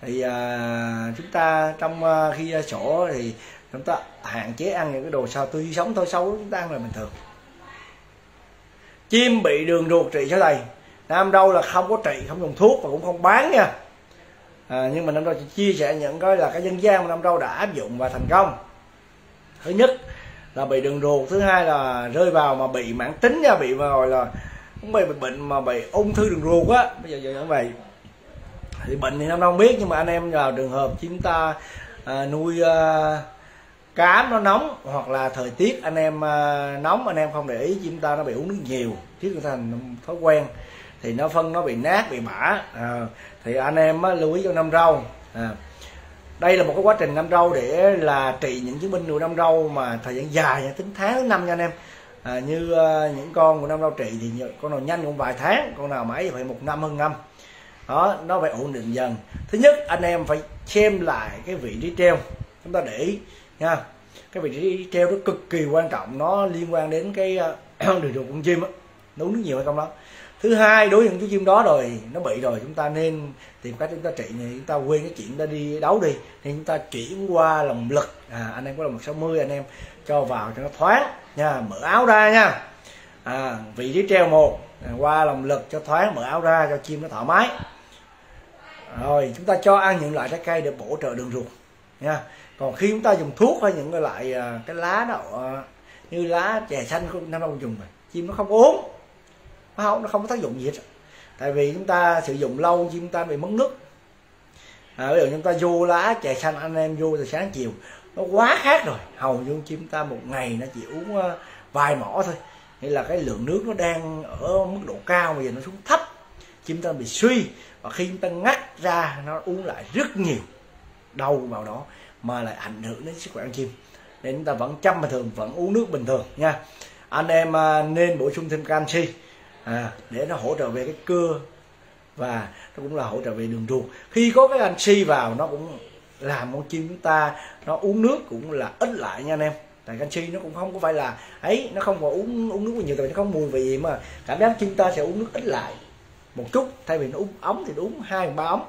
Thì uh, chúng ta trong uh, khi uh, sổ thì chúng ta hạn chế ăn những cái đồ sao tươi sống thôi, xấu chúng ta ăn là bình thường. Chim bị đường ruột trị số này Nam Râu là không có trị, không dùng thuốc và cũng không bán nha. À, nhưng mà Nam Râu chỉ chia sẻ những cái là cái dân gian mà Nam Râu đã áp dụng và thành công. Thứ nhất là bị đường ruột, thứ hai là rơi vào mà bị mãn tính nha, bị mà gọi là cũng bị bệnh mà bị ung thư đường ruột á. Bây giờ giờ như vậy thì bệnh thì Nam Râu không biết, nhưng mà anh em vào trường hợp chúng ta à, nuôi à, cám nó nóng hoặc là thời tiết anh em uh, nóng anh em không để ý, chim ta nó bị uống nước nhiều chứ người ta thành thói quen thì nó phân nó bị nát bị bã. À, thì anh em uh, lưu ý cho Nam Râu. À, đây là một cái quá trình Nam Râu để là trị những chứng bệnh nuôi Nam Râu mà thời gian dài nha, tính tháng đến năm nha anh em. À, như uh, những con của Nam Râu trị thì con nào nhanh cũng vài tháng, con nào mấy phải một năm hơn năm đó, nó phải ổn định dần. Thứ nhất anh em phải xem lại cái vị trí treo, chúng ta để ý nha, cái vị trí treo nó cực kỳ quan trọng, nó liên quan đến cái uh, đường ruột con chim á, nó uống nước nhiều hay không lắm. Thứ hai, đối với những chú chim đó rồi nó bị rồi, chúng ta nên tìm cách chúng ta trị, chúng ta quên cái chuyện ta đi đấu đi, nên chúng ta chuyển qua lòng lực. À, anh em có lòng lực sáu mươi anh em cho vào cho nó thoáng nha, mở áo ra nha. À, vị trí treo một à, qua lòng lực cho thoáng, mở áo ra cho chim nó thoải mái. Rồi chúng ta cho ăn những loại trái cây để bổ trợ đường ruột nha. Còn khi chúng ta dùng thuốc hay những cái loại cái lá đó như lá chè xanh không, nó không dùng rồi chim nó không uống, nó không nó không có tác dụng gì hết, tại vì chúng ta sử dụng lâu chim ta bị mất nước. À, bây giờ chúng ta vô lá chè xanh anh em vô từ sáng chiều nó quá khác rồi, hầu như chim ta một ngày nó chỉ uống vài mỏ thôi, nghĩa là cái lượng nước nó đang ở mức độ cao mà giờ nó xuống thấp, chim ta bị suy, và khi chúng ta ngắt ra nó uống lại rất nhiều đâu vào đó mà lại ảnh hưởng đến sức khỏe con chim, nên chúng ta vẫn chăm bình thường, vẫn uống nước bình thường nha. Anh em nên bổ sung thêm canxi à, để nó hỗ trợ về cái cưa và nó cũng là hỗ trợ về đường ruột. Khi có cái canxi vào nó cũng làm con chim chúng ta nó uống nước cũng là ít lại nha anh em, tại canxi nó cũng không có phải là ấy, nó không có uống uống nước nhiều tại vì nó không mùi vị gì, mà cảm giác chim ta sẽ uống nước ít lại một chút, thay vì nó uống ống thì nó uống hai ba ống.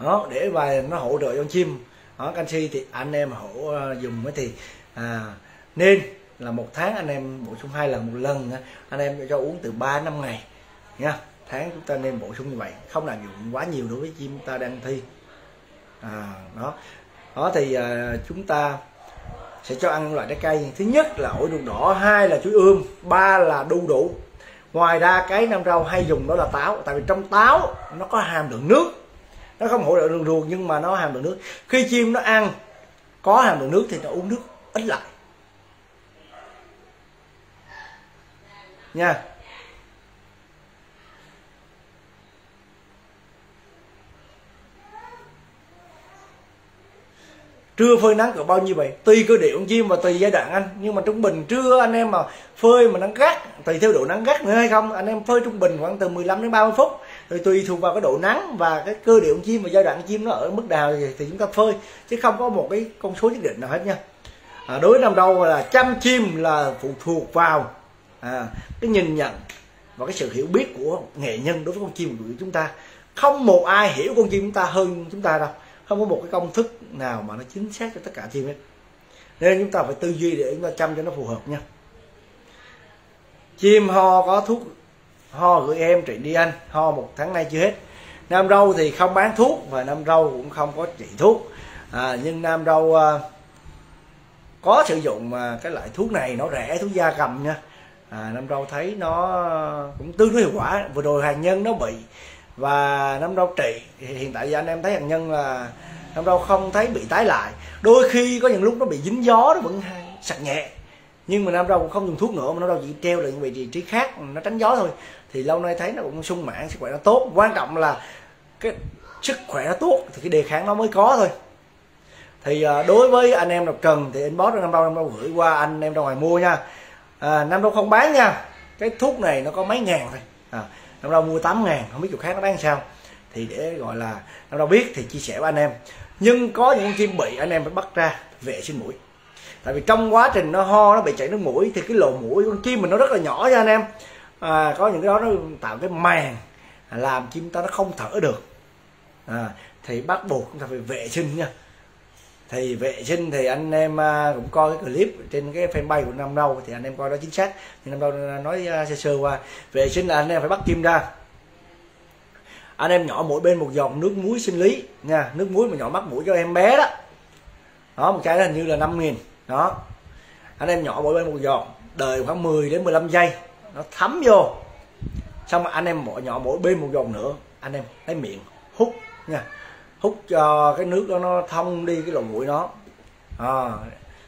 Đó, để và nó hỗ trợ cho chim. Đó, canxi thì anh em hỗ dùng thì à, nên là một tháng anh em bổ sung hai lần, một lần anh em cho uống từ ba đến năm ngày nha. Tháng chúng ta nên bổ sung như vậy, không làm dụng quá nhiều đối với chim ta đang thi. À, đó. Đó thì à, chúng ta sẽ cho ăn loại trái cây. Thứ nhất là ổi ruột đỏ, hai là chuối ươm, ba là đu đủ. Ngoài ra cái Nam Râu hay dùng đó là táo, tại vì trong táo nó có hàm lượng nước. Nó không hỗ trợ đường ruột nhưng mà nó hàm lượng nước. Khi chim nó ăn có hàm lượng nước thì nó uống nước ít lại nha. trưa phơi nắng cỡ bao nhiêu vậy? Tùy cơ địa con chim và tùy giai đoạn anh, nhưng mà trung bình trưa anh em mà phơi mà nắng gắt, tùy theo độ nắng gắt nữa hay không, anh em phơi trung bình khoảng từ mười lăm đến ba mươi phút, rồi tùy thuộc vào cái độ nắng và cái cơ địa con chim và giai đoạn chim nó ở mức nào thì, thì chúng ta phơi, chứ không có một cái con số nhất định nào hết nha. À, đối với Nam Râu là chăm chim là phụ thuộc vào à, cái nhìn nhận và cái sự hiểu biết của nghệ nhân đối với con chim của chúng ta. Không một ai hiểu con chim chúng ta hơn chúng ta đâu, không có một cái công thức nào mà nó chính xác cho tất cả chim hết, nên chúng ta phải tư duy để chúng ta chăm cho nó phù hợp nha. Chim ho có thuốc ho gửi em trị đi anh, ho một tháng nay chưa hết. Nam Râu thì không bán thuốc và Nam Râu cũng không có trị thuốc, à, nhưng Nam Râu à, có sử dụng mà cái loại thuốc này nó rẻ, thuốc da cầm nha. À, Nam Râu thấy nó cũng tương đối hiệu quả. Vừa rồi hàng nhân nó bị và Nam Râu trị, hiện tại giờ anh em thấy hàng nhân là Nam Râu không thấy bị tái lại. Đôi khi có những lúc nó bị dính gió nó vẫn sặc nhẹ, nhưng mà Nam Râu cũng không dùng thuốc nữa mà Nam Râu chỉ treo lại những vị trí khác, nó tránh gió thôi. Thì lâu nay thấy nó cũng sung mãn, sức khỏe nó tốt. Quan trọng là cái sức khỏe nó tốt thì cái đề kháng nó mới có thôi. Thì đối với anh em nào cần thì inbox Nam Râu, Nam Râu gửi qua anh em ra ngoài mua nha. À, Nam Râu không bán nha, cái thuốc này nó có mấy ngàn thôi. À, Nam Râu mua tám ngàn, không biết chỗ khác nó bán sao, thì để gọi là Nam Râu biết thì chia sẻ với anh em. Nhưng có những chim bị anh em phải bắt ra vệ sinh mũi, tại vì trong quá trình nó ho, nó bị chảy nước mũi thì cái lỗ mũi con chim mình nó rất là nhỏ nha anh em. À, có những cái đó nó tạo cái màng làm chim ta nó không thở được, à, thì bắt buộc chúng ta phải vệ sinh nha. Thì vệ sinh thì anh em cũng coi cái clip trên cái fanpage của Nam Râu thì anh em coi đó chính xác, nhưng Nam Râu nói sơ sơ qua. Vệ sinh là anh em phải bắt chim ra, anh em nhỏ mỗi bên một dòng nước muối sinh lý nha, nước muối mà nhỏ mắt mũi cho em bé đó, đó một chai hình như là năm nghìn đó, anh em nhỏ mỗi bên một giọt, đời khoảng mười đến mười lăm giây nó thấm vô, xong anh em mỗi nhỏ mỗi bên một giọt nữa, anh em lấy miệng hút nha, hút cho cái nước đó nó thông đi cái lỗ mũi nó. À,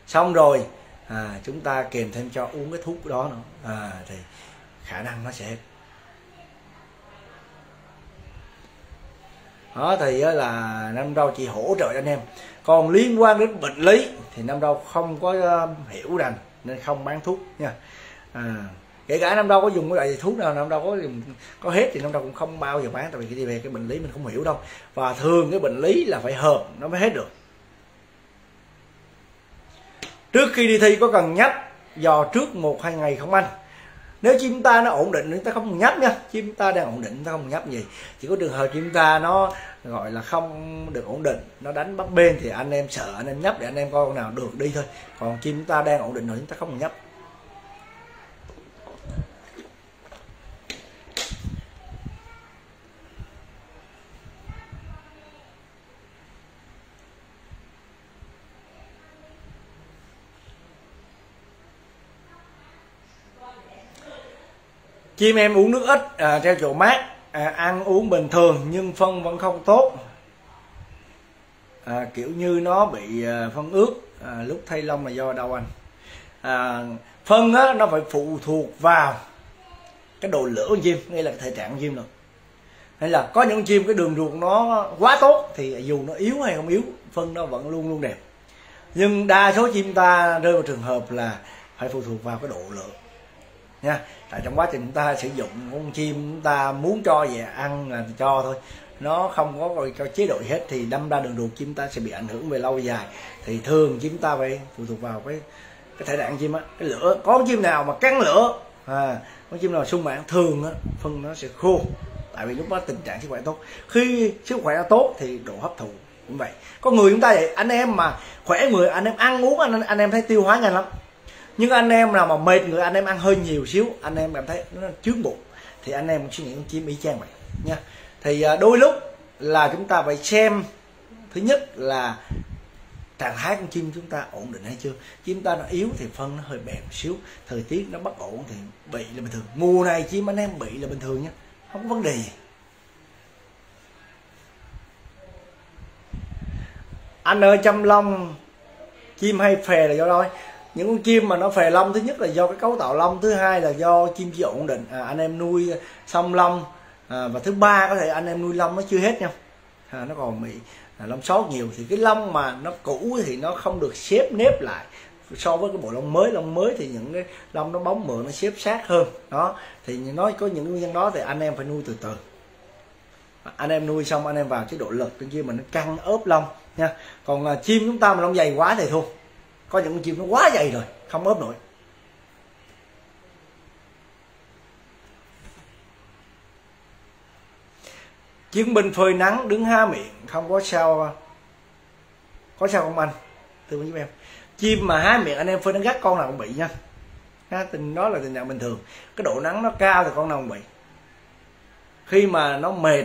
xong rồi à, chúng ta kèm thêm cho uống cái thuốc đó nữa, à, thì khả năng nó sẽ đó. Thì là Nam Râu chỉ hỗ trợ anh em, còn liên quan đến bệnh lý thì Nam Râu không có hiểu rằng nên không bán thuốc nha. À, kể cả Nam Râu có dùng cái loại thuốc nào, Nam Râu có dùng, có hết thì Nam Râu cũng không bao giờ bán, tại vì cái về cái bệnh lý mình không hiểu đâu, và thường cái bệnh lý là phải hợp nó mới hết được. Trước khi đi thi có cần nhắc dò trước một hai ngày không anh? Nếu chim ta nó ổn định chúng ta không nhấp nha, chim ta đang ổn định chúng ta không nhấp gì. Chỉ có trường hợp chim ta nó gọi là không được ổn định, nó đánh bắp bên thì anh em sợ anh em nhấp để anh em coi con nào được đi thôi, còn chim ta đang ổn định rồi chúng ta không nhấp. Chim em uống nước ít, à, treo chỗ mát, à, ăn uống bình thường nhưng phân vẫn không tốt, à, kiểu như nó bị à, phân ướt, à, lúc thay lông là do đâu anh? À, phân á, nó phải phụ thuộc vào cái độ lửa con chim, nghĩa là cái thể trạng con chim rồi. Hay là có những con chim cái đường ruột nó quá tốt thì dù nó yếu hay không yếu phân nó vẫn luôn luôn đẹp, nhưng đa số chim ta rơi vào trường hợp là phải phụ thuộc vào cái độ lửa nha. Tại trong quá trình chúng ta sử dụng con chim chúng ta muốn cho về ăn là cho thôi, nó không có rồi cho chế độ hết thì đâm ra đường ruột chim ta sẽ bị ảnh hưởng về lâu dài. Thì thường chim ta phải phụ thuộc vào cái cái thể trạng chim á, cái lửa. Có con chim nào mà cắn lửa, à, con chim nào sung mãn thường á phân nó sẽ khô, tại vì lúc đó tình trạng sức khỏe tốt. Khi sức khỏe tốt thì độ hấp thụ cũng vậy. Có người chúng ta vậy, anh em mà khỏe người anh em ăn uống anh anh em thấy tiêu hóa nhanh lắm, nhưng anh em nào mà mệt người anh em ăn hơi nhiều xíu anh em cảm thấy nó chướng bụng thì anh em suy nghĩ con chim y chang vậy nha. Thì đôi lúc là chúng ta phải xem thứ nhất là trạng thái con chim chúng ta ổn định hay chưa. Chim ta nó yếu thì phân nó hơi bẹp xíu, thời tiết nó bất ổn thì bị là bình thường. Mùa này chim anh em bị là bình thường nha, không có vấn đề gì. Anh ơi chăm lông chim hay phè là do đâu? Những con chim mà nó phè lông, thứ nhất là do cái cấu tạo lông, thứ hai là do chim chưa ổn định, à, anh em nuôi xong lông, à, và thứ ba có thể anh em nuôi lông nó chưa hết nhau, à, nó còn bị là lông sót nhiều, thì cái lông mà nó cũ thì nó không được xếp nếp lại so với cái bộ lông mới. Lông mới thì những cái lông nó bóng mượt, nó xếp sát hơn đó, thì nó có những nguyên nhân đó thì anh em phải nuôi từ từ. Anh em nuôi xong anh em vào chế độ lực trên kia mình nó căng ốp lông nha. Còn là chim chúng ta mà lông dày quá thì thôi, có những con chim nó quá dày rồi không ốp nổi. Chiến binh phơi nắng đứng há miệng không có sao, có sao không anh? Tư vấn giúp em. Chim mà há miệng anh em phơi nắng gắt con nào cũng bị nha, ha, tình đó là tình trạng bình thường. Cái độ nắng nó cao thì con nào cũng bị. Khi mà nó mệt,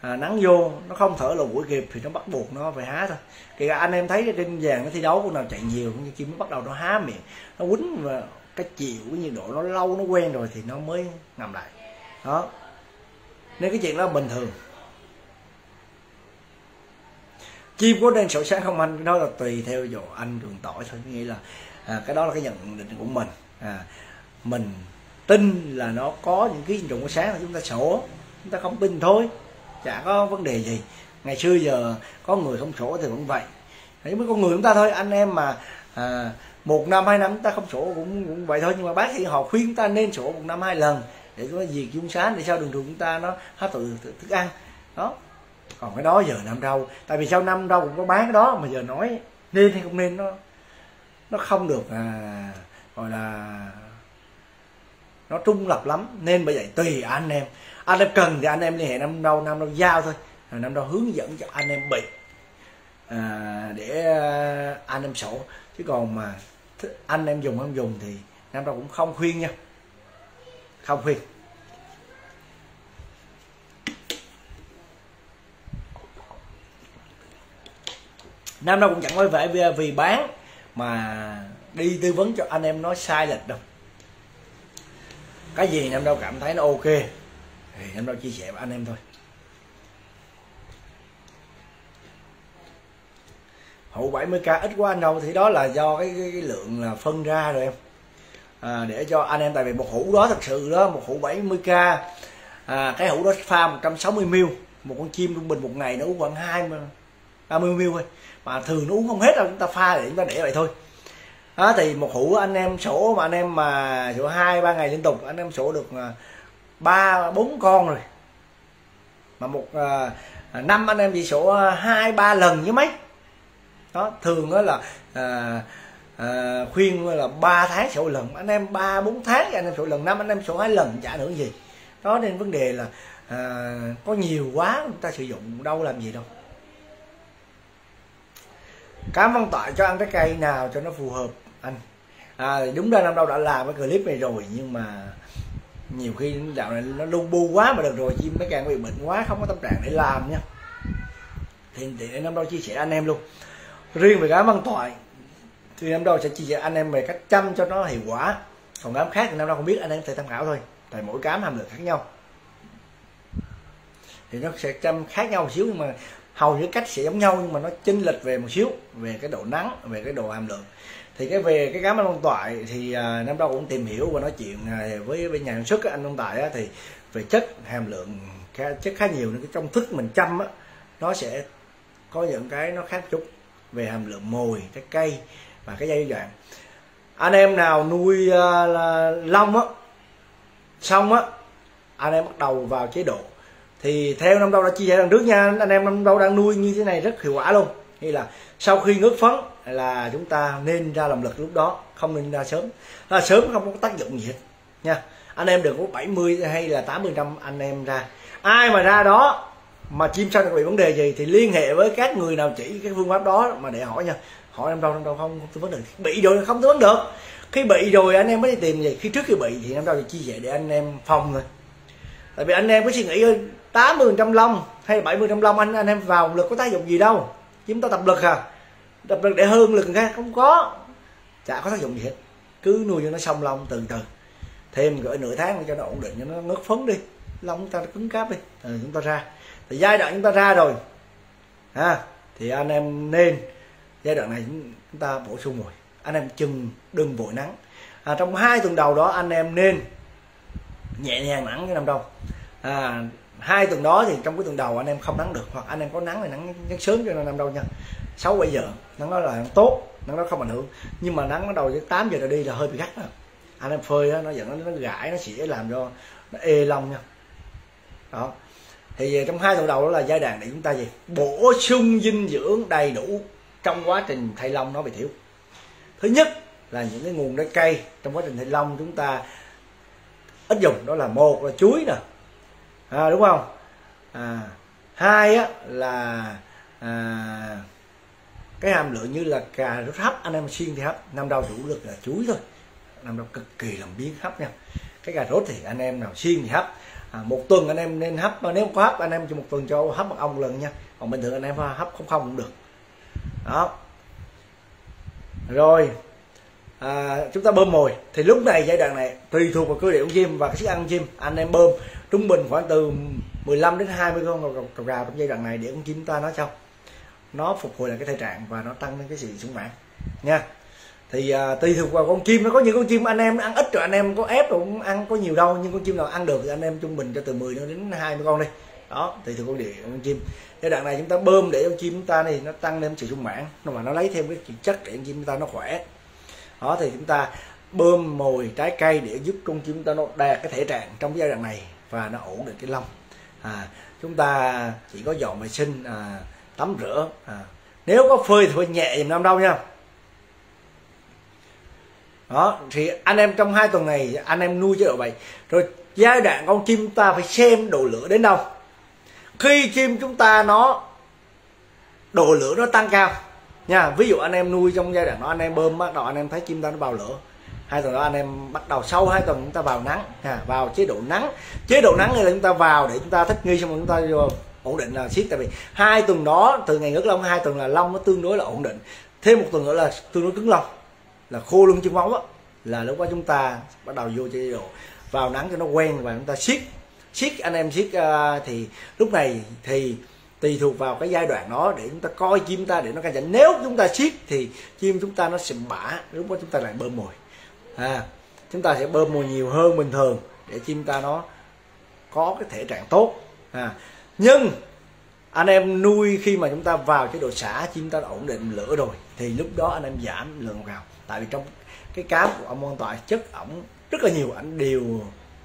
à, nắng vô nó không thở lù mũi kịp thì nó bắt buộc nó phải há thôi. Kể cả anh em thấy trên vàng nó thi đấu con nào chạy nhiều như chim nó bắt đầu nó há miệng, nó quýnh và cái chịu cái nhiệt độ nó lâu nó quen rồi thì nó mới ngậm lại đó, nên cái chuyện đó bình thường. Chim có đen sổ sáng không anh? Cái đó là tùy theo dụ anh Trường Tỏi thôi, nghĩa là à, cái đó là cái nhận định của mình. À, mình tin là nó có những cái dụng của sáng là chúng ta sổ, chúng ta không tin thôi, chả có vấn đề gì. Ngày xưa giờ có người không sổ thì cũng vậy, đấy mới có người chúng ta thôi. Anh em mà à, một năm hai năm chúng ta không sổ cũng, cũng vậy thôi, nhưng mà bác thì họ khuyên chúng ta nên sổ một năm hai lần để có diệt dung sáng, để sao đường ruộng chúng ta nó hấp thụ thức ăn đó. Còn cái đó giờ Nam Râu, tại vì sau Nam Râu cũng có bán cái đó, mà giờ nói nên hay không nên nó nó không được à, gọi là nó trung lập lắm, nên bởi vậy tùy anh em. Anh em cần thì anh em liên hệ Nam Râu, Nam Râu giao thôi, Nam Râu hướng dẫn cho anh em bị à, để anh em sổ. Chứ còn mà anh em dùng không dùng thì Nam Râu cũng không khuyên nha, không khuyên. Nam Râu cũng chẳng có vẻ vì bán mà đi tư vấn cho anh em nói sai lệch đâu. Cái gì Nam Râu cảm thấy nó ok thì Nam Râu chia sẻ với anh em thôi. Hậu bảy mươi k ít quá anh Râu, thì đó là do cái, cái, cái lượng là phân ra rồi em à, để cho anh em. Tại vì một hũ đó thật sự đó, một hũ bảy mươi k à, cái hũ đó pha một trăm sáu mươi mi li lít, một con chim trung bình một ngày nó uống khoảng hai mươi ba mươi mi li lít thôi, mà thường nó uống không hết đâu, chúng ta pha để chúng ta để vậy thôi. Đó, thì một hũ anh em sổ mà anh em mà sổ hai ba ngày liên tục, anh em sổ được ba bốn con rồi, mà một uh, năm anh em chỉ sổ hai ba lần với mấy đó. Thường đó là uh, uh, khuyên là ba tháng sổ lần, anh em ba bốn tháng anh em sổ lần, năm anh em sổ hai lần chả nữa gì đó. Nên vấn đề là uh, có nhiều quá chúng ta sử dụng đâu làm gì đâu. Cám Văn Tài cho ăn cái cây nào cho nó phù hợp anh? À, đúng ra Nam Râu đã làm cái clip này rồi, nhưng mà nhiều khi dạo này nó lu bu quá, mà được rồi chim nó càng bị bệnh quá, không có tâm trạng để làm nha. Thì, thì Nam Râu chia sẻ anh em luôn. Riêng về Cám Văn Tài thì Nam Râu sẽ chia sẻ anh em về cách chăm cho nó hiệu quả. Còn cám khác thì Nam Râu không biết, anh em có thể tham khảo thôi, tại mỗi cám hàm lượng khác nhau thì nó sẽ chăm khác nhau một xíu, nhưng mà hầu như cách sẽ giống nhau, nhưng mà nó chênh lệch về một xíu về cái độ nắng, về cái độ hàm lượng. Thì cái về cái cám anh Văn Tài thì à, Nam Râu cũng tìm hiểu và nói chuyện à, với bên nhà sản xuất anh Văn Tài á, thì về chất hàm lượng khá, chất khá nhiều, nên cái công thức mình chăm á, nó sẽ có những cái nó khác chút về hàm lượng mồi, cái cây và cái giai đoạn. Anh em nào nuôi à, là long á, xong á, anh em bắt đầu vào chế độ thì theo Nam Râu đã chia sẻ lần trước nha, anh em Nam Râu đang nuôi như thế này rất hiệu quả luôn. Hay là sau khi ngớt phấn là chúng ta nên ra làm lực lúc đó, không nên ra sớm, ra sớm không có tác dụng gì hết nha. Anh em đừng có bảy mươi hay là tám mươi phần trăm anh em ra. Ai mà ra đó mà chim săn bị vấn đề gì thì liên hệ với các người nào chỉ cái phương pháp đó mà để hỏi nha. Hỏi Nam Râu, Nam Râu không tư vấn được, bị rồi không tư vấn được. Khi bị rồi anh em mới đi tìm gì, khi trước khi bị thì Nam Râu chia sẻ để anh em phòng rồi. Tại vì anh em có suy nghĩ ơi, tám mươi phần trăm lông hay bảy mươi phần trăm lông anh anh em vào lực có tác dụng gì đâu, chúng ta tập lực à, tập lực để hơn lực khác không có, chả có tác dụng gì hết. Cứ nuôi cho nó xong lông từ từ, thêm gửi nửa tháng cho nó ổn định, cho nó ngớt phấn đi, lông chúng ta nó cứng cáp đi, ừ, chúng ta ra. Thì giai đoạn chúng ta ra rồi à, thì anh em nên giai đoạn này chúng ta bổ sung rồi, anh em chừng đừng vội nắng à, trong hai tuần đầu đó anh em nên nhẹ nhàng nắng cái Nam Râu à, hai tuần đó thì trong cái tuần đầu anh em không nắng được, hoặc anh em có nắng thì nắng nắng sớm cho nên năm đâu nha, sáu bảy giờ nắng đó là tốt, nắng đó không ảnh hưởng. Nhưng mà nắng bắt đầu tới tám giờ rồi đi là hơi bị gắt đó. Anh em phơi đó, nó dẫn nó gãi, nó sẽ làm cho nó ê lông nha. Đó thì trong hai tuần đầu đó là giai đoạn để chúng ta gì bổ sung dinh dưỡng đầy đủ trong quá trình thay lông nó bị thiếu. Thứ nhất là những cái nguồn trái cây trong quá trình thay lông chúng ta ít dùng, đó là một là chuối nè, à, đúng không, à, hai á là à, cái hàm lượng như là cà rốt hấp, anh em xiên thì hấp. Nam Râu chủ lực là chuối thôi, Nam Râu cực kỳ làm biến hấp nha. Cái cà rốt thì anh em nào xiên thì hấp, à, một tuần anh em nên hấp, nếu không có hấp anh em cho một tuần cho hấp mật ong lần nha, còn bình thường anh em hấp không không cũng được đó. Rồi à, chúng ta bơm mồi thì lúc này giai đoạn này tùy thuộc vào cơ địa của chim và cái sức ăn của chim, anh em bơm trung bình khoảng từ mười lăm đến hai mươi con cào gà trong giai đoạn này để con chim ta nó xong nó phục hồi lại cái thể trạng và nó tăng lên cái sự sung mãn nha. Thì à, tùy thuộc vào con chim, nó có những con chim anh em ăn ít rồi anh em có ép rồi cũng ăn có nhiều đâu, nhưng con chim nào ăn được thì anh em trung bình cho từ mười đến hai mươi con đi đó, tùy thuộc con địa con chim. Giai đoạn này chúng ta bơm để con chim ta này nó tăng lên sự sung mãn, mà nó lấy thêm cái chất để con chim ta nó khỏe. Đó thì chúng ta bơm mồi trái cây để giúp con chim chúng ta nó đạt cái thể trạng trong giai đoạn này và nó ổn định cái lông. À, chúng ta chỉ có dọn vệ sinh, à, tắm rửa, à, nếu có phơi thì phơi nhẹ dùm Nam Râu nha. Đó thì anh em trong hai tuần này anh em nuôi chế độ vậy. Rồi giai đoạn con chim ta phải xem độ lửa đến đâu. Khi chim chúng ta nó độ lửa nó tăng cao nha, ví dụ anh em nuôi trong giai đoạn đó anh em bơm bắt đầu anh em thấy chim ta nó vào lửa, hai tuần đó anh em bắt đầu sau hai tuần chúng ta vào nắng, à, vào chế độ nắng. Chế độ nắng này là chúng ta vào để chúng ta thích nghi, xong rồi chúng ta vô ổn định là siết, tại vì hai tuần đó từ ngày ngớt lông hai tuần là lông nó tương đối là ổn định, thêm một tuần nữa là tương đối cứng lông là khô luôn chân máu á, là lúc đó chúng ta bắt đầu vô chế độ vào nắng cho nó quen và chúng ta siết siết anh em siết. Uh, thì lúc này thì tùy thuộc vào cái giai đoạn đó để chúng ta coi chim ta để nó canh chỉnh. Nếu chúng ta siết thì chim chúng ta nó sịm bã, lúc đó chúng ta lại bơm mồi, à, chúng ta sẽ bơm mồi nhiều hơn bình thường để chim ta nó có cái thể trạng tốt. À, nhưng anh em nuôi khi mà chúng ta vào chế độ xả chim ta đã ổn định lửa rồi thì lúc đó anh em giảm lượng vào, tại vì trong cái cám của ông Văn Tài chất ổng rất là nhiều, ảnh đều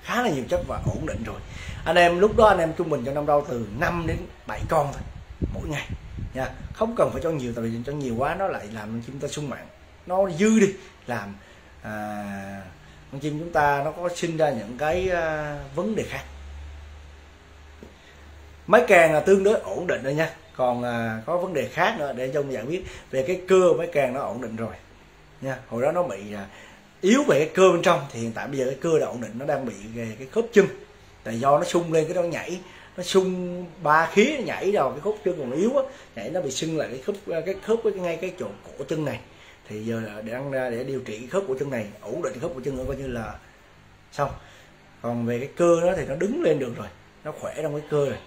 khá là nhiều chất và ổn định rồi. Anh em lúc đó anh em trung bình cho Nam Râu từ năm đến bảy con thôi mỗi ngày nha, không cần phải cho nhiều, tại vì cho nhiều quá nó lại làm con chim ta sung mãn, nó dư đi làm à, con chim chúng ta nó có sinh ra những cái à, vấn đề khác. Máy càng là tương đối ổn định rồi nha, còn à, có vấn đề khác nữa để cho ông giải quyết về cái cơ. Máy càng nó ổn định rồi nha, hồi đó nó bị à, yếu về cái cơ bên trong, thì hiện tại bây giờ cái cơ đã ổn định, nó đang bị về cái khớp chân, tại do nó sung lên cái đó nhảy, nó sung ba khí nó nhảy đầu cái khớp chân còn yếu á, nhảy nó bị sưng lại cái khớp cái khớp cái ngay cái chỗ cổ chân này, thì giờ là để ăn ra để điều trị khớp cổ chân này, ổn định khớp cổ chân nữa coi như là xong. Còn về cái cơ đó thì nó đứng lên được rồi, nó khỏe trong cái cơ rồi.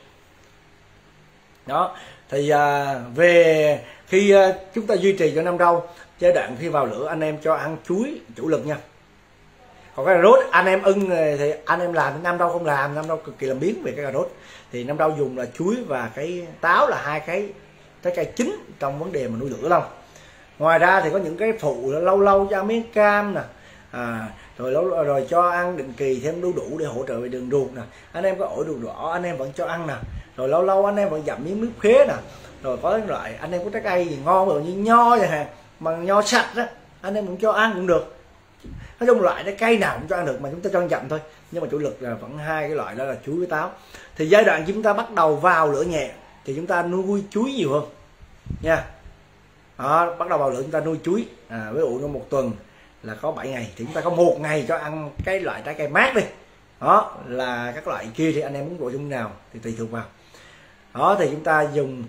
Đó thì à, về khi à, chúng ta duy trì cho Nam Râu giai đoạn khi vào lửa anh em cho ăn chuối chủ lực nha. Còn cái cà rốt anh em ưng thì anh em làm, Nam Râu không làm, Nam Râu cực kỳ làm biến về cái cà rốt, thì Nam Râu dùng là chuối và cái táo là hai cái trái cây chính trong vấn đề mà nuôi lửa lông. Ngoài ra thì có những cái phụ lâu lâu cho miếng cam nè, à, rồi lâu rồi cho ăn định kỳ thêm đu đủ để hỗ trợ về đường ruột nè, anh em có ổi ruột đỏ anh em vẫn cho ăn nè, rồi lâu lâu anh em vẫn dặm miếng nước khế nè, rồi có loại anh em có trái cây gì ngon rồi như nho vậy hả, mà nho sạch đó anh em cũng cho ăn cũng được. Nói chung loại trái cây nào cũng cho ăn được mà chúng ta cho ăn dặm thôi, nhưng mà chủ lực là vẫn hai cái loại đó là chuối với táo. Thì giai đoạn chúng ta bắt đầu vào lửa nhẹ thì chúng ta nuôi chuối nhiều hơn nha. Đó, bắt đầu vào lửa chúng ta nuôi chuối, à, ví dụ như một tuần là có bảy ngày thì chúng ta có một ngày cho ăn cái loại trái cây mát đi. Đó là các loại kia thì anh em muốn bổ sung nào thì tùy thuộc vào. Đó thì chúng ta dùng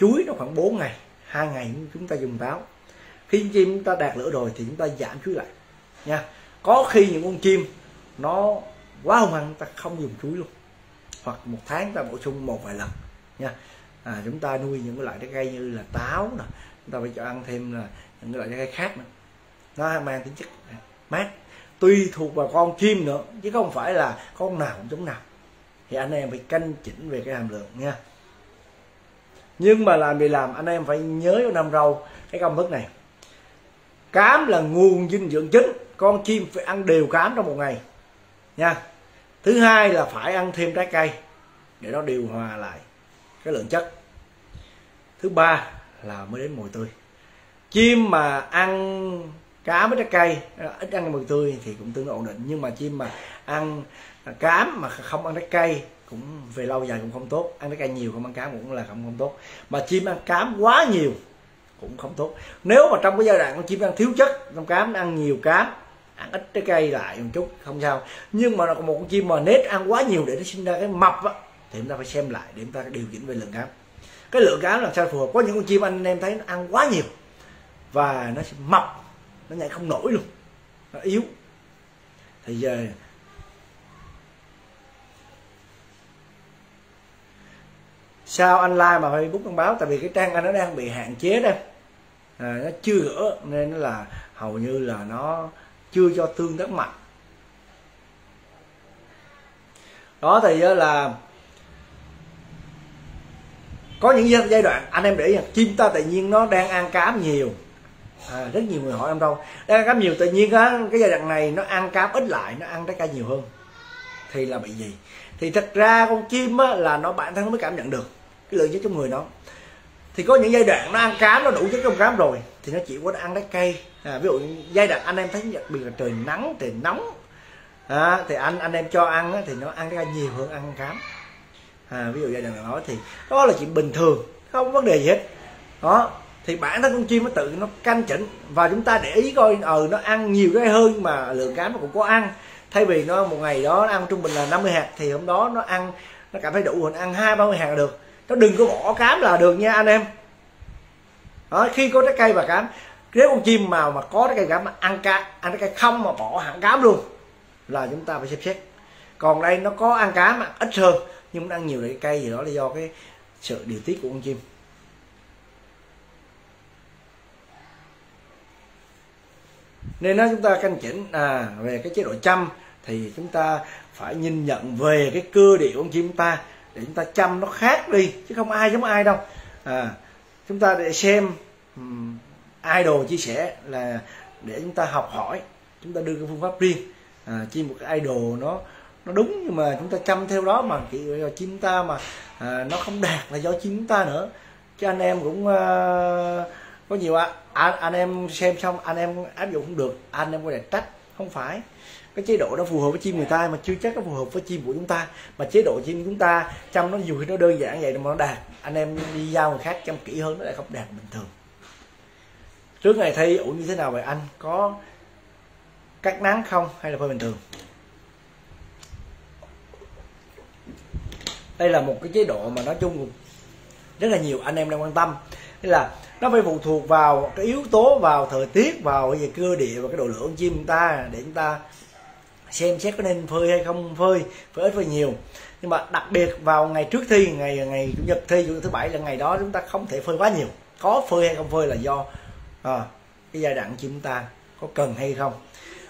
chuối nó khoảng bốn ngày, hai ngày chúng ta dùng táo. Khi chim chúng ta đạt lửa rồi thì chúng ta giảm chuối lại nha. Có khi những con chim nó quá hung hăng chúng ta không dùng chuối luôn, hoặc một tháng chúng ta bổ sung một vài lần nha. À, chúng ta nuôi những cái loại trái cây như là táo nè, chúng ta phải cho ăn thêm là những cái loại trái cây khác nữa, nó mang tính chất mát. Tùy thuộc vào con chim nữa chứ không phải là con nào cũng giống nào thì anh em phải canh chỉnh về cái hàm lượng nha. Nhưng mà làm gì làm, anh em phải nhớ cho Nam Râu cái công thức này. Cám là nguồn dinh dưỡng chính, con chim phải ăn đều cám trong một ngày nha. Thứ hai là phải ăn thêm trái cây để nó điều hòa lại cái lượng chất. Thứ ba là mới đến mùi tươi. Chim mà ăn cám với trái cây, ít ăn mùi tươi thì cũng tương đối ổn định, nhưng mà chim mà ăn cám mà không ăn trái cây cũng về lâu dài cũng không tốt. Ăn trái cây nhiều không ăn cám cũng là không không tốt, mà chim ăn cám quá nhiều cũng không tốt. Nếu mà trong cái giai đoạn con chim ăn thiếu chất, con cám nó ăn nhiều cám, ăn ít trái cây lại một chút không sao. Nhưng mà một con chim mà nết ăn quá nhiều để nó sinh ra cái mập á, thì chúng ta phải xem lại để chúng ta điều chỉnh về lượng cám. Cái lượng cám là sao phù hợp. Có những con chim anh em thấy nó ăn quá nhiều và nó sẽ mập, nó nhảy không nổi luôn, nó yếu. Thì giờ sao anh like mà Facebook thông báo, tại vì cái trang anh nó đang bị hạn chế đây, à, nó chưa gỡ nên nó là hầu như là nó chưa cho tương tác mạnh. Đó thì là có những giai đoạn anh em để ý là chim ta tự nhiên nó đang ăn cám nhiều. À, rất nhiều người hỏi em đâu đang ăn cám nhiều, tự nhiên á cái giai đoạn này nó ăn cám ít lại, nó ăn trái cây nhiều hơn thì là bị gì? Thì thật ra con chim á, là nó bản thân nó mới cảm nhận được cái lượng chất trong người nó. Thì có những giai đoạn nó ăn cám, nó đủ chất trong cám rồi thì nó chỉ có ăn trái cây. À, ví dụ giai đoạn anh em thấy đặc biệt là trời nắng, trời nóng, à, thì anh anh em cho ăn á, thì nó ăn trái cây nhiều hơn ăn cám. À, ví dụ giai đoạn đó thì đó là chuyện bình thường, không vấn đề gì hết. Đó thì bản thân con chim nó tự nó canh chỉnh, và chúng ta để ý coi ờ nó ăn nhiều cái hơn mà lượng cám nó cũng có ăn. Thay vì nó một ngày đó nó ăn trung bình là năm mươi hạt thì hôm đó nó ăn, nó cảm thấy đủ rồi nó ăn hai ba mươi hạt là được. Nó đừng có bỏ cám là được nha anh em. Đó, khi có trái cây và cám, nếu con chim mà mà có trái cây cám mà ăn cám, ăn trái cây không mà bỏ hẳn cám luôn là chúng ta phải xem xét. Còn đây nó có ăn cám mà ít hơn nhưng nó ăn nhiều loại cây gì đó là do cái sự điều tiết của con chim. Nên nó chúng ta canh chỉnh à, về cái chế độ chăm thì chúng ta phải nhìn nhận về cái cơ địa của con chim ta để chúng ta chăm nó khác đi, chứ không ai giống ai đâu. À, chúng ta để xem um, idol chia sẻ là để chúng ta học hỏi, chúng ta đưa cái phương pháp riêng. À, chim một cái idol nó nó đúng, nhưng mà chúng ta chăm theo đó mà chỉ do chim ta mà à, nó không đạt là do chim ta nữa. Chứ anh em cũng uh, có nhiều à, à, anh em xem xong anh em áp dụng không được, anh em có thể trách. Không phải cái chế độ đó phù hợp với chim người ta mà chưa chắc nó phù hợp với chim của chúng ta. Mà chế độ chim chúng ta chăm nó nhiều khi nó đơn giản vậy mà nó đạt, anh em đi giao người khác chăm kỹ hơn nó lại không đạt bình thường. Trước ngày thi ủ như thế nào vậy anh, có cắt nắng không hay là phơi bình thường? Đây là một cái chế độ mà nói chung rất là nhiều anh em đang quan tâm. Thế là nó phải phụ thuộc vào cái yếu tố, vào thời tiết, vào về cơ địa và cái độ lửa của chim ta để chúng ta xem xét có nên phơi hay không phơi, phơi ít phơi nhiều. Nhưng mà đặc biệt vào ngày trước thi, ngày ngày chủ nhật thi, chủ nhật thứ bảy là ngày đó chúng ta không thể phơi quá nhiều. Có phơi hay không phơi là do à, cái giai đoạn chim ta có cần hay không.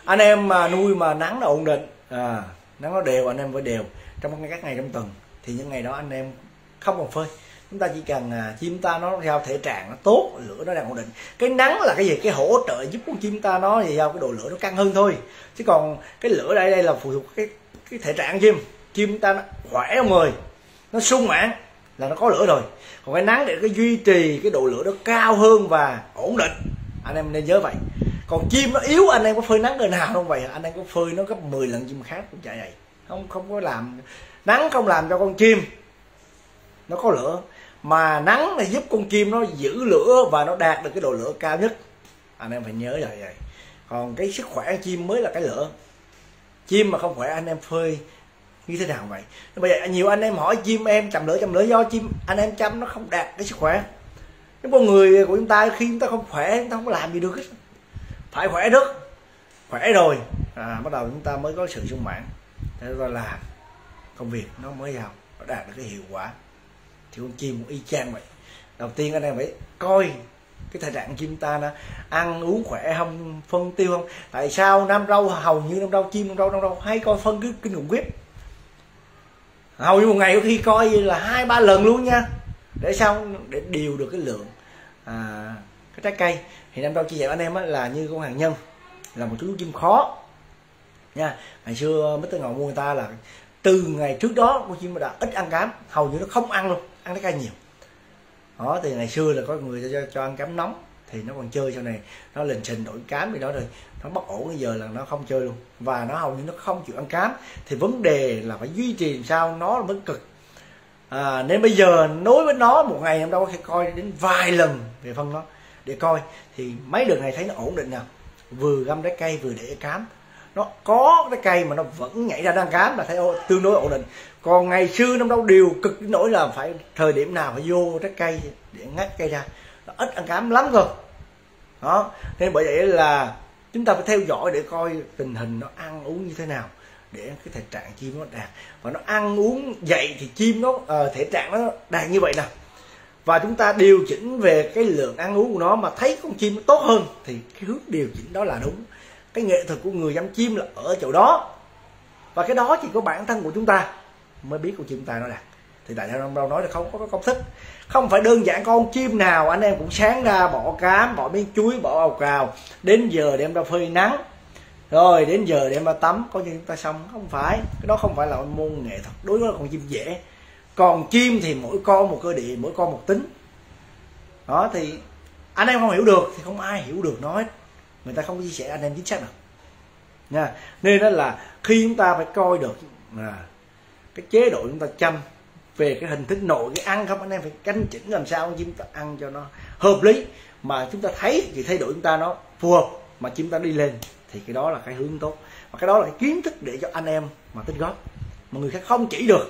Anh em mà nuôi mà nắng nó ổn định, à, nắng nó đều, anh em phải đều trong các ngày trong tuần thì những ngày đó anh em không còn phơi. Chúng ta chỉ cần à, chim ta nó theo thể trạng nó tốt, lửa nó đang ổn định. Cái nắng là cái gì? Cái hỗ trợ giúp con chim ta nó thì theo cái độ lửa nó căng hơn thôi. Chứ còn cái lửa đây đây là phụ thuộc cái cái thể trạng chim. Chim ta nó khỏe không người, nó sung mãn là nó có lửa rồi. Còn cái nắng để cái duy trì cái độ lửa nó cao hơn và ổn định. Anh em nên nhớ vậy. Còn chim nó yếu, anh em có phơi nắng đời nào không vậy? Anh em có phơi nó gấp mười lần chim khác cũng chạy vậy. Không không có làm nắng không làm cho con chim nó có lửa, mà nắng là giúp con chim nó giữ lửa và nó đạt được cái độ lửa cao nhất. Anh em phải nhớ là vậy. Còn cái sức khỏe chim mới là cái lửa. Chim mà không khỏe anh em phơi như thế nào vậy? Bây giờ nhiều anh em hỏi chim em chầm lửa chầm lửa do chim anh em chăm nó không đạt cái sức khỏe. Những con người của chúng ta khi chúng ta không khỏe chúng ta không làm gì được hết. Phải khỏe trước, khỏe rồi à, bắt đầu chúng ta mới có sự sung mãn để ta làm công việc nó mới giàu, nó đạt được cái hiệu quả. Thì con chim cũng y chang vậy. Đầu tiên anh em phải coi cái thời trạng chim ta nó ăn uống khỏe không, phân tiêu không. Tại sao Nam Râu hầu như Nam Râu chim Nam Râu Nam Râu hay coi phân cứ kinh khủng khiếp hầu như một ngày có khi coi là hai ba lần luôn nha, để sao để điều được cái lượng à, cái trái cây. Thì Nam Râu chia sẻ với anh em á, là như con hàng nhân là một chú chim khó nha. Ngày xưa Mít Tơ Ngọn mua người ta là từ ngày trước đó con chim đã ít ăn cám, hầu như nó không ăn luôn, ăn trái cây nhiều đó. Thì ngày xưa là có người cho, cho ăn cám nóng thì nó còn chơi, sau này nó lình xình đổi cám gì đó rồi nó bất ổn, bây giờ là nó không chơi luôn và nó hầu như nó không chịu ăn cám. Thì vấn đề là phải duy trì làm sao nó mới cực à, nên bây giờ nối với nó một ngày em đâu có thể coi đến vài lần về phân nó để coi thì mấy đợt này thấy nó ổn định nào, vừa găm trái cây vừa để cám, nó có cái cây mà nó vẫn nhảy ra đang cám là thấy ô, tương đối ổn định. Còn ngày xưa Nam Râu điều cực nổi là phải thời điểm nào phải vô trái cây để ngắt cây ra, nó ít ăn cám lắm cơ đó. Nên bởi vậy là chúng ta phải theo dõi để coi tình hình nó ăn uống như thế nào để cái thể trạng chim nó đạt, và nó ăn uống vậy thì chim nó uh, thể trạng nó đạt như vậy nè. Và chúng ta điều chỉnh về cái lượng ăn uống của nó mà thấy con chim nó tốt hơn thì cái hướng điều chỉnh đó là đúng. Cái nghệ thuật của người dám chim là ở chỗ đó, và cái đó chỉ có bản thân của chúng ta mới biết con chim ta nó đạt. Thì tại sao Nam Râu nói là không có công thức, không phải đơn giản con chim nào anh em cũng sáng ra bỏ cám, bỏ miếng chuối, bỏ ào cào, đến giờ đem ra phơi nắng rồi đến giờ đem ra tắm coi như chúng ta xong. Không phải, cái đó không phải là môn nghệ thuật, đối với con chim dễ. Còn chim thì mỗi con một cơ địa, mỗi con một tính đó. Thì anh em không hiểu được thì không ai hiểu được nó hết, người ta không chia sẻ anh em chính xác được nha. Nên đó là khi chúng ta phải coi được à, cái chế độ chúng ta chăm về cái hình thức nội cái ăn không, anh em phải canh chỉnh làm sao chim ta ăn cho nó hợp lý, mà chúng ta thấy thì thay đổi chúng ta nó phù hợp mà chim ta đi lên, thì cái đó là cái hướng tốt, và cái đó là cái kiến thức để cho anh em mà tích góp mà người khác không chỉ được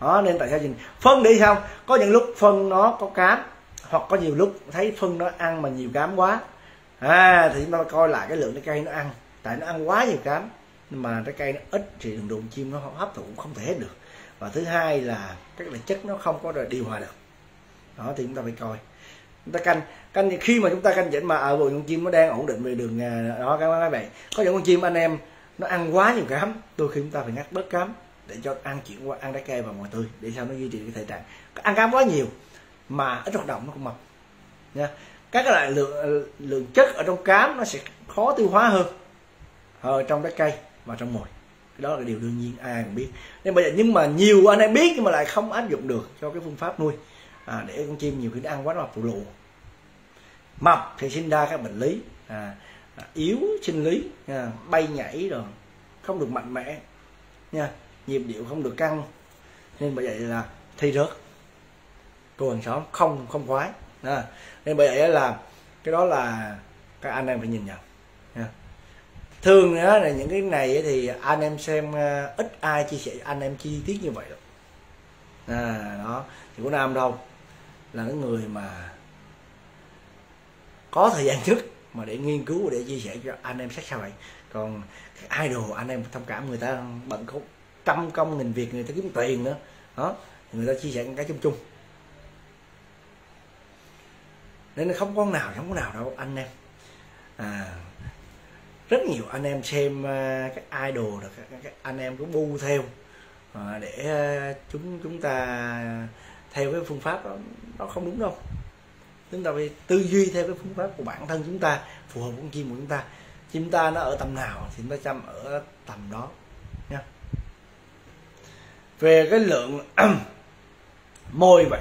đó. Nên tại sao nhìn phân để sao có những lúc phân nó có cám, hoặc có nhiều lúc thấy phân nó ăn mà nhiều cám quá à, thì chúng ta coi lại cái lượng trái cây nó ăn, tại nó ăn quá nhiều cám mà trái cây nó ít thì đùng đùng chim nó hấp thụ không thể hết được. Và thứ hai là các loại chất nó không có điều hòa được đó, thì chúng ta phải coi chúng ta canh canh khi mà chúng ta canh chỉnh mà ở à, con chim nó đang ổn định về đường đó. Các bạn có những con chim anh em nó ăn quá nhiều cám, đôi khi chúng ta phải ngắt bớt cám để cho ăn chuyển qua ăn trái cây và ngoài tươi để sao nó duy trì cái thể trạng. Ăn cám quá nhiều mà ít hoạt động nó cũng mập nha. Các loại lượng lượng chất ở trong cám nó sẽ khó tiêu hóa hơn ở trong trái cây và trong mồi, đó là điều đương nhiên ai cũng biết. Nên bây giờ nhưng mà nhiều anh em biết nhưng mà lại không áp dụng được cho cái phương pháp nuôi à, để con chim nhiều khi nó ăn quá nó mập lụ, mập thì sinh ra các bệnh lý à, yếu sinh lý à, bay nhảy rồi không được mạnh mẽ nha, nhịp điệu không được căng, nên bởi vậy là thi rớt cô hàng xóm không không khoái à, nên bởi vậy là cái đó là các anh em phải nhìn nhận. Thường nữa là những cái này thì anh em xem ít ai chia sẻ anh em chi tiết như vậy đâu à, đó thì của Nam Râu là cái người mà có thời gian nhất mà để nghiên cứu để chia sẻ cho anh em sát sao vậy. Còn cái idol anh em thông cảm, người ta bận khúc trăm công nghìn việc, người ta kiếm tiền nữa đó, người ta chia sẻ cái chung chung nên không có nào không có nào đâu anh em à. Rất nhiều anh em xem các idol rồi các anh em cũng bu theo à, để chúng chúng ta theo cái phương pháp đó, nó không đúng đâu. Chúng ta phải tư duy theo cái phương pháp của bản thân chúng ta, phù hợp con chim của chúng ta. Chim ta nó ở tầm nào thì chúng ta chăm ở tầm đó nha. Về cái lượng môi vậy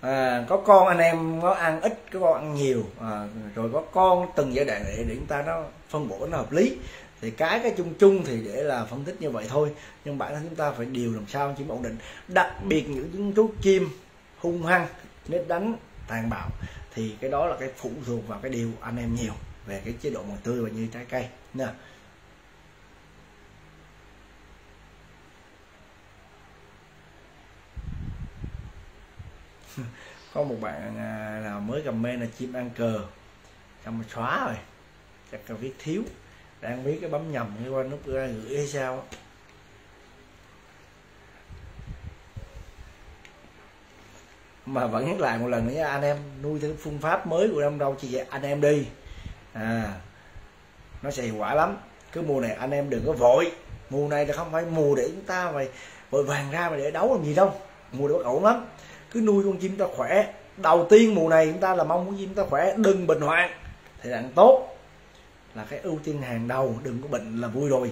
à, có con anh em nó ăn ít, có con ăn nhiều à, rồi có con từng giai đoạn để, để chúng ta nó phân bổ nó hợp lý. Thì cái cái chung chung thì để là phân tích như vậy thôi, nhưng bản thân chúng ta phải điều làm sao chim ổn định. Đặc biệt những chú chim hung hăng, nết đánh, tàn bạo thì cái đó là cái phụ thuộc vào cái điều anh em nhiều về cái chế độ mồi tươi và như trái cây nha. Có một bạn nào mới comment là chim ăn cờ xong xóa rồi, chắc là viết thiếu, đang viết cái bấm nhầm hay qua nút gửi hay sao. Mà vẫn nhắc lại một lần nữa anh em, nuôi theo phương pháp mới của Nam Râu chị anh em đi à, nó sẽ hiệu quả lắm. Cứ mùa này anh em đừng có vội, mùa này là không phải mùa để chúng ta phải Rồi vàng ra mà để đấu làm gì đâu, mùa đó ổn lắm. Cứ nuôi con chim ta khỏe. Đầu tiên mùa này chúng ta là mong con chim ta khỏe, đừng bệnh hoạn thì là tốt, là cái ưu tiên hàng đầu, đừng có bệnh là vui rồi.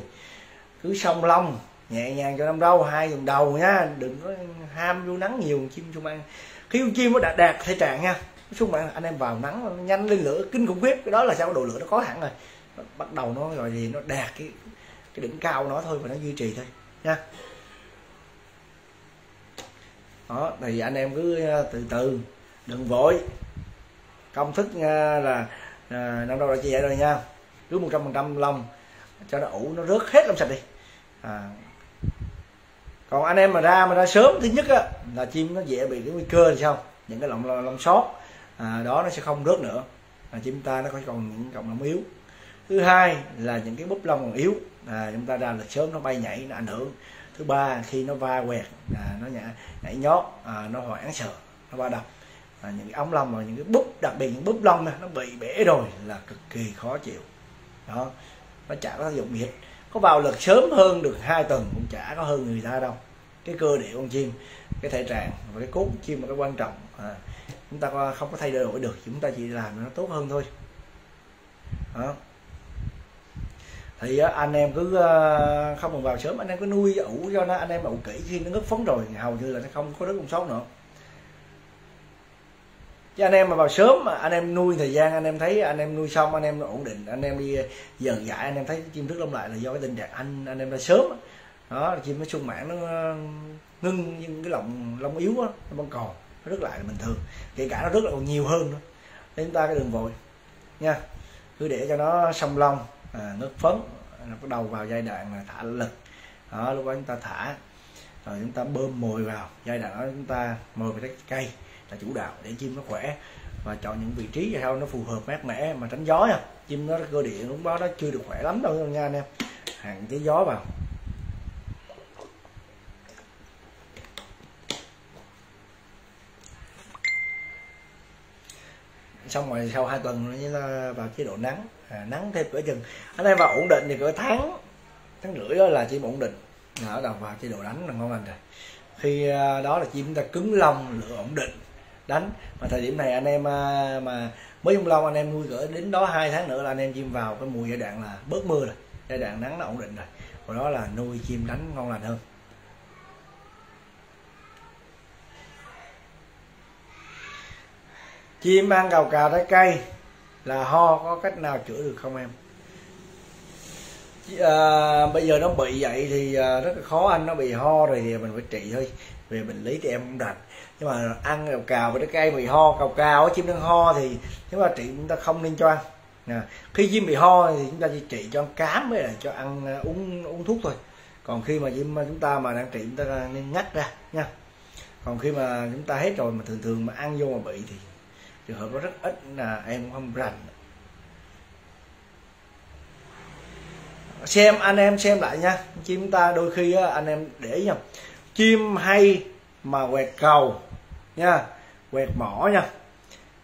Cứ song lông nhẹ nhàng cho Nam Râu hai tuần đầu nha, đừng có ham vô nắng nhiều, chim chung ăn. Khi con chim nó đạt đạt thể trạng nha, xuống bạn anh em vào nắng nó nhanh lên lửa kinh khủng khiếp, cái đó là sao độ lửa nó có hẳn rồi, nó bắt đầu nó rồi thì nó đạt cái cái đỉnh cao nó thôi, mà nó duy trì thôi nha. Đó thì anh em cứ từ từ, đừng vội. Công thức là Nam Râu đã chia sẻ rồi nha, cứ một trăm phần trăm lông cho nó ủ, nó rớt hết lông sạch đi. À, còn anh em mà ra mà ra sớm thứ nhất á, là chim nó dễ bị cái nguy cơ là sao những cái lông lông sót à, đó nó sẽ không rớt nữa, là chim ta nó còn những cọng lông yếu. Thứ hai là những cái búp lông còn yếu à, chúng ta ra là sớm nó bay nhảy, nó ảnh hưởng. Thứ ba khi nó va quẹt à, nó nhảy, nhảy nhót à, nó hoảng sợ, nó va đập à, những cái ống lông và những cái búp, đặc biệt những búp lông này, nó bị bể rồi là cực kỳ khó chịu đó, nó chả có tác dụng gì hết. Có vào lực sớm hơn được hai tuần cũng chả có hơn người ta đâu. Cái cơ địa con chim, cái thể trạng và cái cốt con chim là cái quan trọng à, chúng ta không có thay đổi được, chúng ta chỉ làm nó tốt hơn thôi đó. Thì anh em cứ không còn vào sớm, anh em cứ nuôi ủ cho nó, anh em ủ kỹ, khi nó ngất phấn rồi hầu như là nó không có đứa con sót nữa. Chứ anh em mà vào sớm mà anh em nuôi thời gian, anh em thấy anh em nuôi xong anh em ổn định, anh em đi giờ dại, anh em thấy chim rớt lông lại là do cái tình trạng anh anh em ra sớm đó, chim nó sung mãn, nó ngưng nhưng cái lông lông yếu đó, nó vẫn còn, nó rớt lại là bình thường, kể cả nó rớt lại còn nhiều hơn nữa. Nên chúng ta cái đừng vội nha, cứ để cho nó xong lông à, ngất phấn, nó bắt đầu vào giai đoạn là thả lực đó, lúc đó chúng ta thả rồi chúng ta bơm mồi vào, giai đoạn đó chúng ta mồi vào cái cây là chủ đạo để chim nó khỏe, và chọn những vị trí sao nó phù hợp mát mẻ mà tránh gió nha. Chim nó cơ địa lúc đó nó chưa được khỏe lắm đâu nha anh em, hạn chế gió vào. Xong rồi sau hai tuần nó vào chế độ nắng à, nắng thêm cỡ chừng anh em vào ổn định thì cỡ tháng tháng rưỡi đó là chim ổn định, nó đầu vào chế độ đánh là ngon lành rồi. Khi đó là chim ta cứng lông, lửa ổn định đánh, mà thời điểm này anh em mà mới dung lông anh em nuôi gửi đến đó hai tháng nữa là anh em chim vào cái mùa giai đoạn là bớt mưa rồi, giai đoạn nắng nó ổn định rồi, và đó là nuôi chim đánh ngon lành hơn. Chim ăn cào cào trái cây là ho, có cách nào chữa được không em? À, bây giờ nó bị vậy thì rất là khó anh, nó bị ho rồi thì mình phải trị thôi, về bệnh lý thì em không rành. Nhưng mà ăn cào cào với trái cây bị ho, cào cào chim đang ho thì chúng ta trị chúng ta không nên cho ăn à. Khi chim bị ho thì chúng ta chỉ trị cho ăn cám với là cho ăn uống uống thuốc thôi, còn khi mà chim chúng ta mà đang trị chúng ta nên ngắt ra nha. Còn khi mà chúng ta hết rồi mà thường thường mà ăn vô mà bị thì trường hợp nó rất ít, là em cũng không rành. Xem anh em xem lại nha, chim ta đôi khi á, anh em để nha, chim hay mà quẹt cầu nha, quẹt mỏ nha,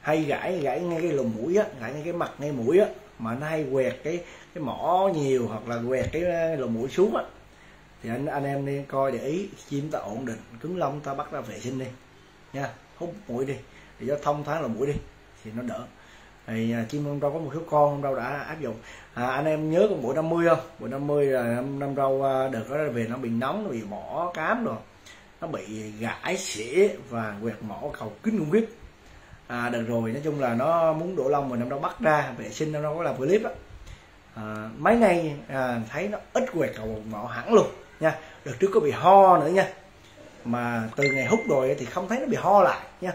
hay gãi gãi ngay cái lùm mũi á, gãi ngay cái mặt ngay mũi á, mà nó hay quẹt cái cái mỏ nhiều hoặc là quẹt cái lùm mũi xuống á, thì anh anh em nên coi để ý. Chim ta ổn định cứng lông ta bắt ra vệ sinh đi nha, hút mũi đi để cho thông thoáng lùm mũi đi thì nó đỡ. Thì chim Nam Râu có một số con Nam Râu đã áp dụng à, anh em nhớ con buổi năm mươi không? Buổi năm mươi là Nam Râu đợt đó về nó bị nóng, nó bị mỏ cám rồi, nó bị gãi xỉa và quẹt mỏ cầu kính khủng khiếp à, đợt rồi nói chung là nó muốn đổ lông mà Nam Râu bắt ra vệ sinh, Nam Râu có làm clip á à, mấy nay à, thấy nó ít quẹt cầu mỏ hẳn luôn nha. Đợt trước có bị ho nữa nha, mà từ ngày hút rồi thì không thấy nó bị ho lại nha.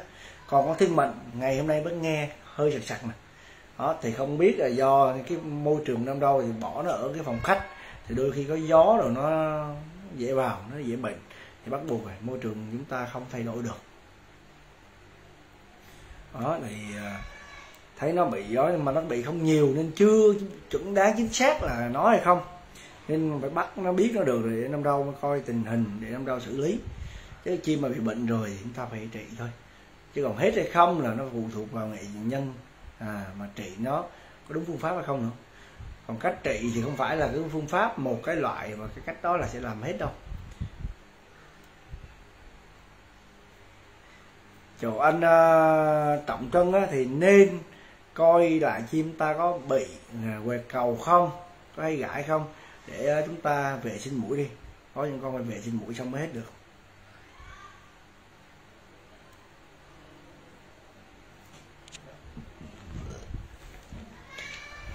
Còn con Thiên Mệnh ngày hôm nay mới nghe hơi sặc sặc mà đó, thì không biết là do cái môi trường Nam Râu thì bỏ nó ở cái phòng khách thì đôi khi có gió rồi nó dễ vào, nó dễ bệnh, thì bắt buộc rồi môi trường chúng ta không thay đổi được đó. Thì thấy nó bị gió nhưng mà nó bị không nhiều nên chưa chuẩn đoán chính xác là nó hay không, nên phải bắt nó biết nó được rồi để Nam Râu mới coi tình hình để Nam Râu xử lý. Chứ chim mà bị bệnh rồi chúng ta phải trị thôi, chứ còn hết hay không là nó phụ thuộc vào nghệ nhân à, mà trị nó có đúng phương pháp hay không nữa. Còn cách trị thì không phải là cái phương pháp một cái loại, và cái cách đó là sẽ làm hết đâu. chỗ anh uh, Trọng Trân á, thì nên coi lại chim ta có bị uh, quẹt cầu không, có hay gãi không, để uh, chúng ta vệ sinh mũi đi. Có những con phải vệ sinh mũi xong mới hết được.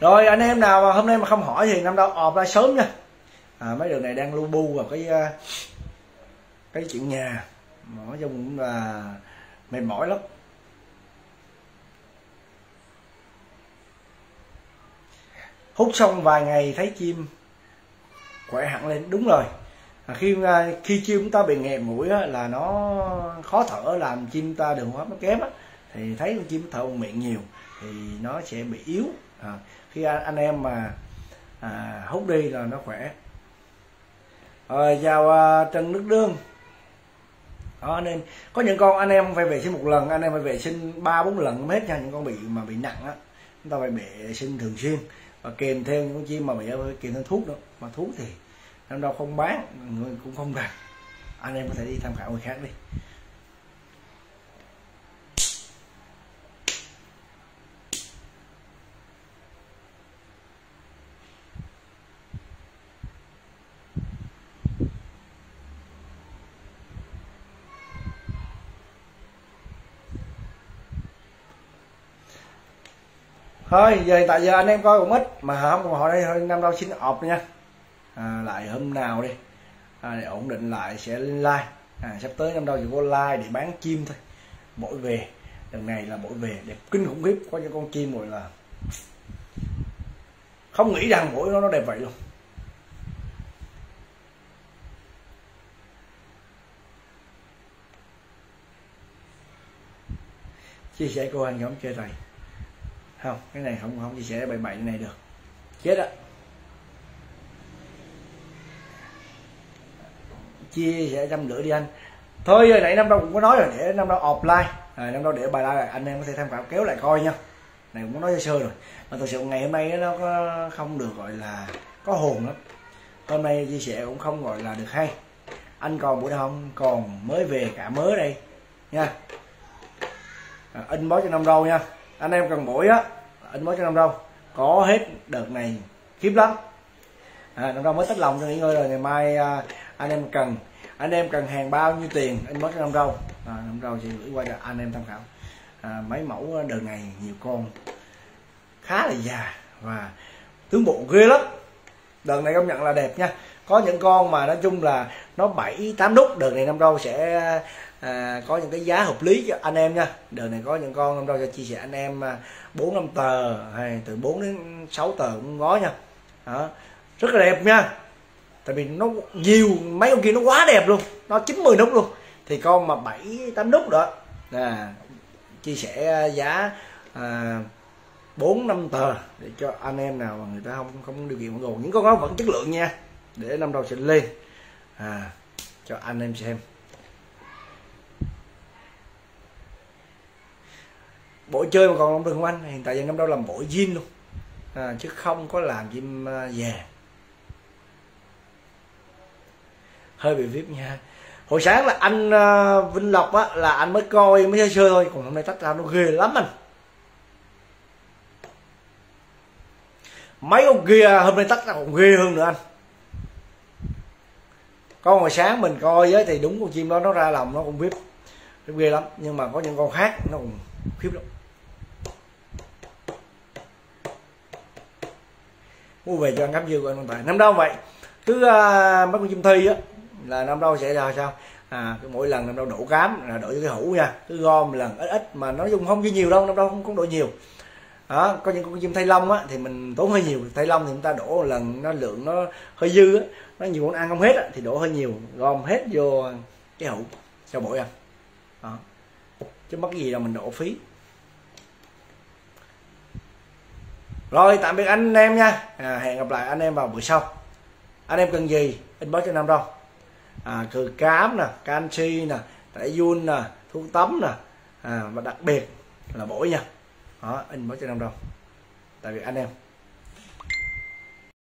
Rồi anh em nào mà hôm nay mà không hỏi thì năm đâu ọp ra sớm nha. À, mấy đường này đang lu bu vào cái cái chuyện nhà, nói chung cũng là mệt mỏi lắm. Hút xong vài ngày thấy chim khỏe hẳn lên. Đúng rồi, à, khi khi chim chúng ta bị nghẹt mũi á, là nó khó thở, làm chim ta đường hô hấp nó kém á, thì thấy con chim thở miệng nhiều thì nó sẽ bị yếu. À, khi anh em mà à, hút đi là nó khỏe. Rồi chào à, Trần Đức Đương. Đó, anh em có những con anh em phải vệ sinh một lần, anh em phải vệ sinh ba bốn lần hết nha. Những con bị mà bị nặng á, chúng ta phải vệ sinh thường xuyên, và kèm theo những con chim mà bị kèm theo thuốc nữa. Mà thuốc thì năm đâu không bán, người cũng không đặt, anh em có thể đi tham khảo người khác đi. Thôi giờ tại giờ anh em coi cũng ít mà không còn họ đây, thôi năm đâu xin ọp nha. À, lại hôm nào đi à, để ổn định lại sẽ lên like. À, sắp tới năm đâu chỉ có like để bán chim thôi, mỗi về lần này là mỗi về đẹp kinh khủng khiếp. Có những con chim rồi là không nghĩ rằng mỗi nó nó đẹp vậy luôn. Chia sẻ cô anh không chơi này không, cái này không không chia sẻ bậy bậy này được, chết ạ. Chia sẻ trăm rưỡi đi anh. Thôi giờ nãy năm đâu cũng có nói rồi, để năm đâu offline rồi, năm đâu để bài like anh em có thể tham khảo kéo lại coi nha. Này cũng có nói sơ sơ rồi mà thật sự ngày hôm nay nó không được gọi là có hồn lắm, hôm nay chia sẻ cũng không gọi là được hay. Anh còn buổi không còn mới về cả mới đây nha. À, inbox cho năm đâu nha, anh em cần mũi á, anh mới cho Nam Râu có hết đợt này khiếp lắm. À, Nam Râu mới tách lòng cho nghỉ ngơi rồi, ngày mai à, anh em cần anh em cần hàng bao nhiêu tiền anh mới cho Nam Râu. À, Nam Râu sẽ gửi qua cho anh em tham khảo. À, mấy mẫu đợt này nhiều con khá là già và tướng bộ ghê lắm, đợt này công nhận là đẹp nha. Có những con mà nói chung là nó bảy tám đúc, đợt này Nam Râu sẽ à, có những cái giá hợp lý cho anh em nha. Đợt này có những con Nam Râu cho chia sẻ anh em bốn năm tờ hay từ bốn đến sáu tờ cũng có nha. Đó, rất là đẹp nha, tại vì nó nhiều, mấy con kia nó quá đẹp luôn, nó chín mươi nút luôn. Thì con mà bảy tám nút đó à, chia sẻ giá à, bốn năm tờ để cho anh em nào mà người ta không không điều kiện gồm. Những con đó vẫn chất lượng nha, để Nam Râu sẽ lên à, cho anh em xem. Bộ chơi mà còn không được không anh? Hiện tại giờ Nam Râu làm bộ jean luôn à, chứ không có làm chim già. Hơi bị vip nha. Hồi sáng là anh uh, Vinh Lộc á, là anh mới coi mới sơ sơ thôi, còn hôm nay tách ra nó ghê lắm anh. Mấy ông kia hôm nay tách ra còn ghê hơn nữa anh. Con hồi sáng mình coi ấy, thì đúng con chim đó nó ra lòng nó cũng vip, nó ghê lắm. Nhưng mà có những con khác nó cũng khiếp lắm. Mua về cho ăn cắm dưa của anh Văn Tài. Năm đâu vậy cứ uh, mấy con chim thi á là Năm đâu sẽ ra sao à, cứ mỗi lần Năm đâu đổ cám là đổi cái hũ nha, cứ gom lần ít ít mà nó dùng không ghi nhiều đâu, Năm đâu không, không đổi nhiều. Đó, có những con chim thay lông á thì mình tốn hơi nhiều, thay lông thì chúng ta đổ lần nó lượng nó hơi dư á, nó nhiều con ăn không hết á, thì đổ hơi nhiều gom hết vô cái hũ cho mỗi ăn đó, chứ mất gì là mình đổ phí. Rồi tạm biệt anh em nha, à, hẹn gặp lại anh em vào buổi sau. Anh em cần gì inbox cho Nam Râu à, cừ cám nè, canxi nè, tẩy giun nè, thuốc tắm nè à, và đặc biệt là bổi nha. Đó, inbox cho Nam Râu, tạm biệt anh em.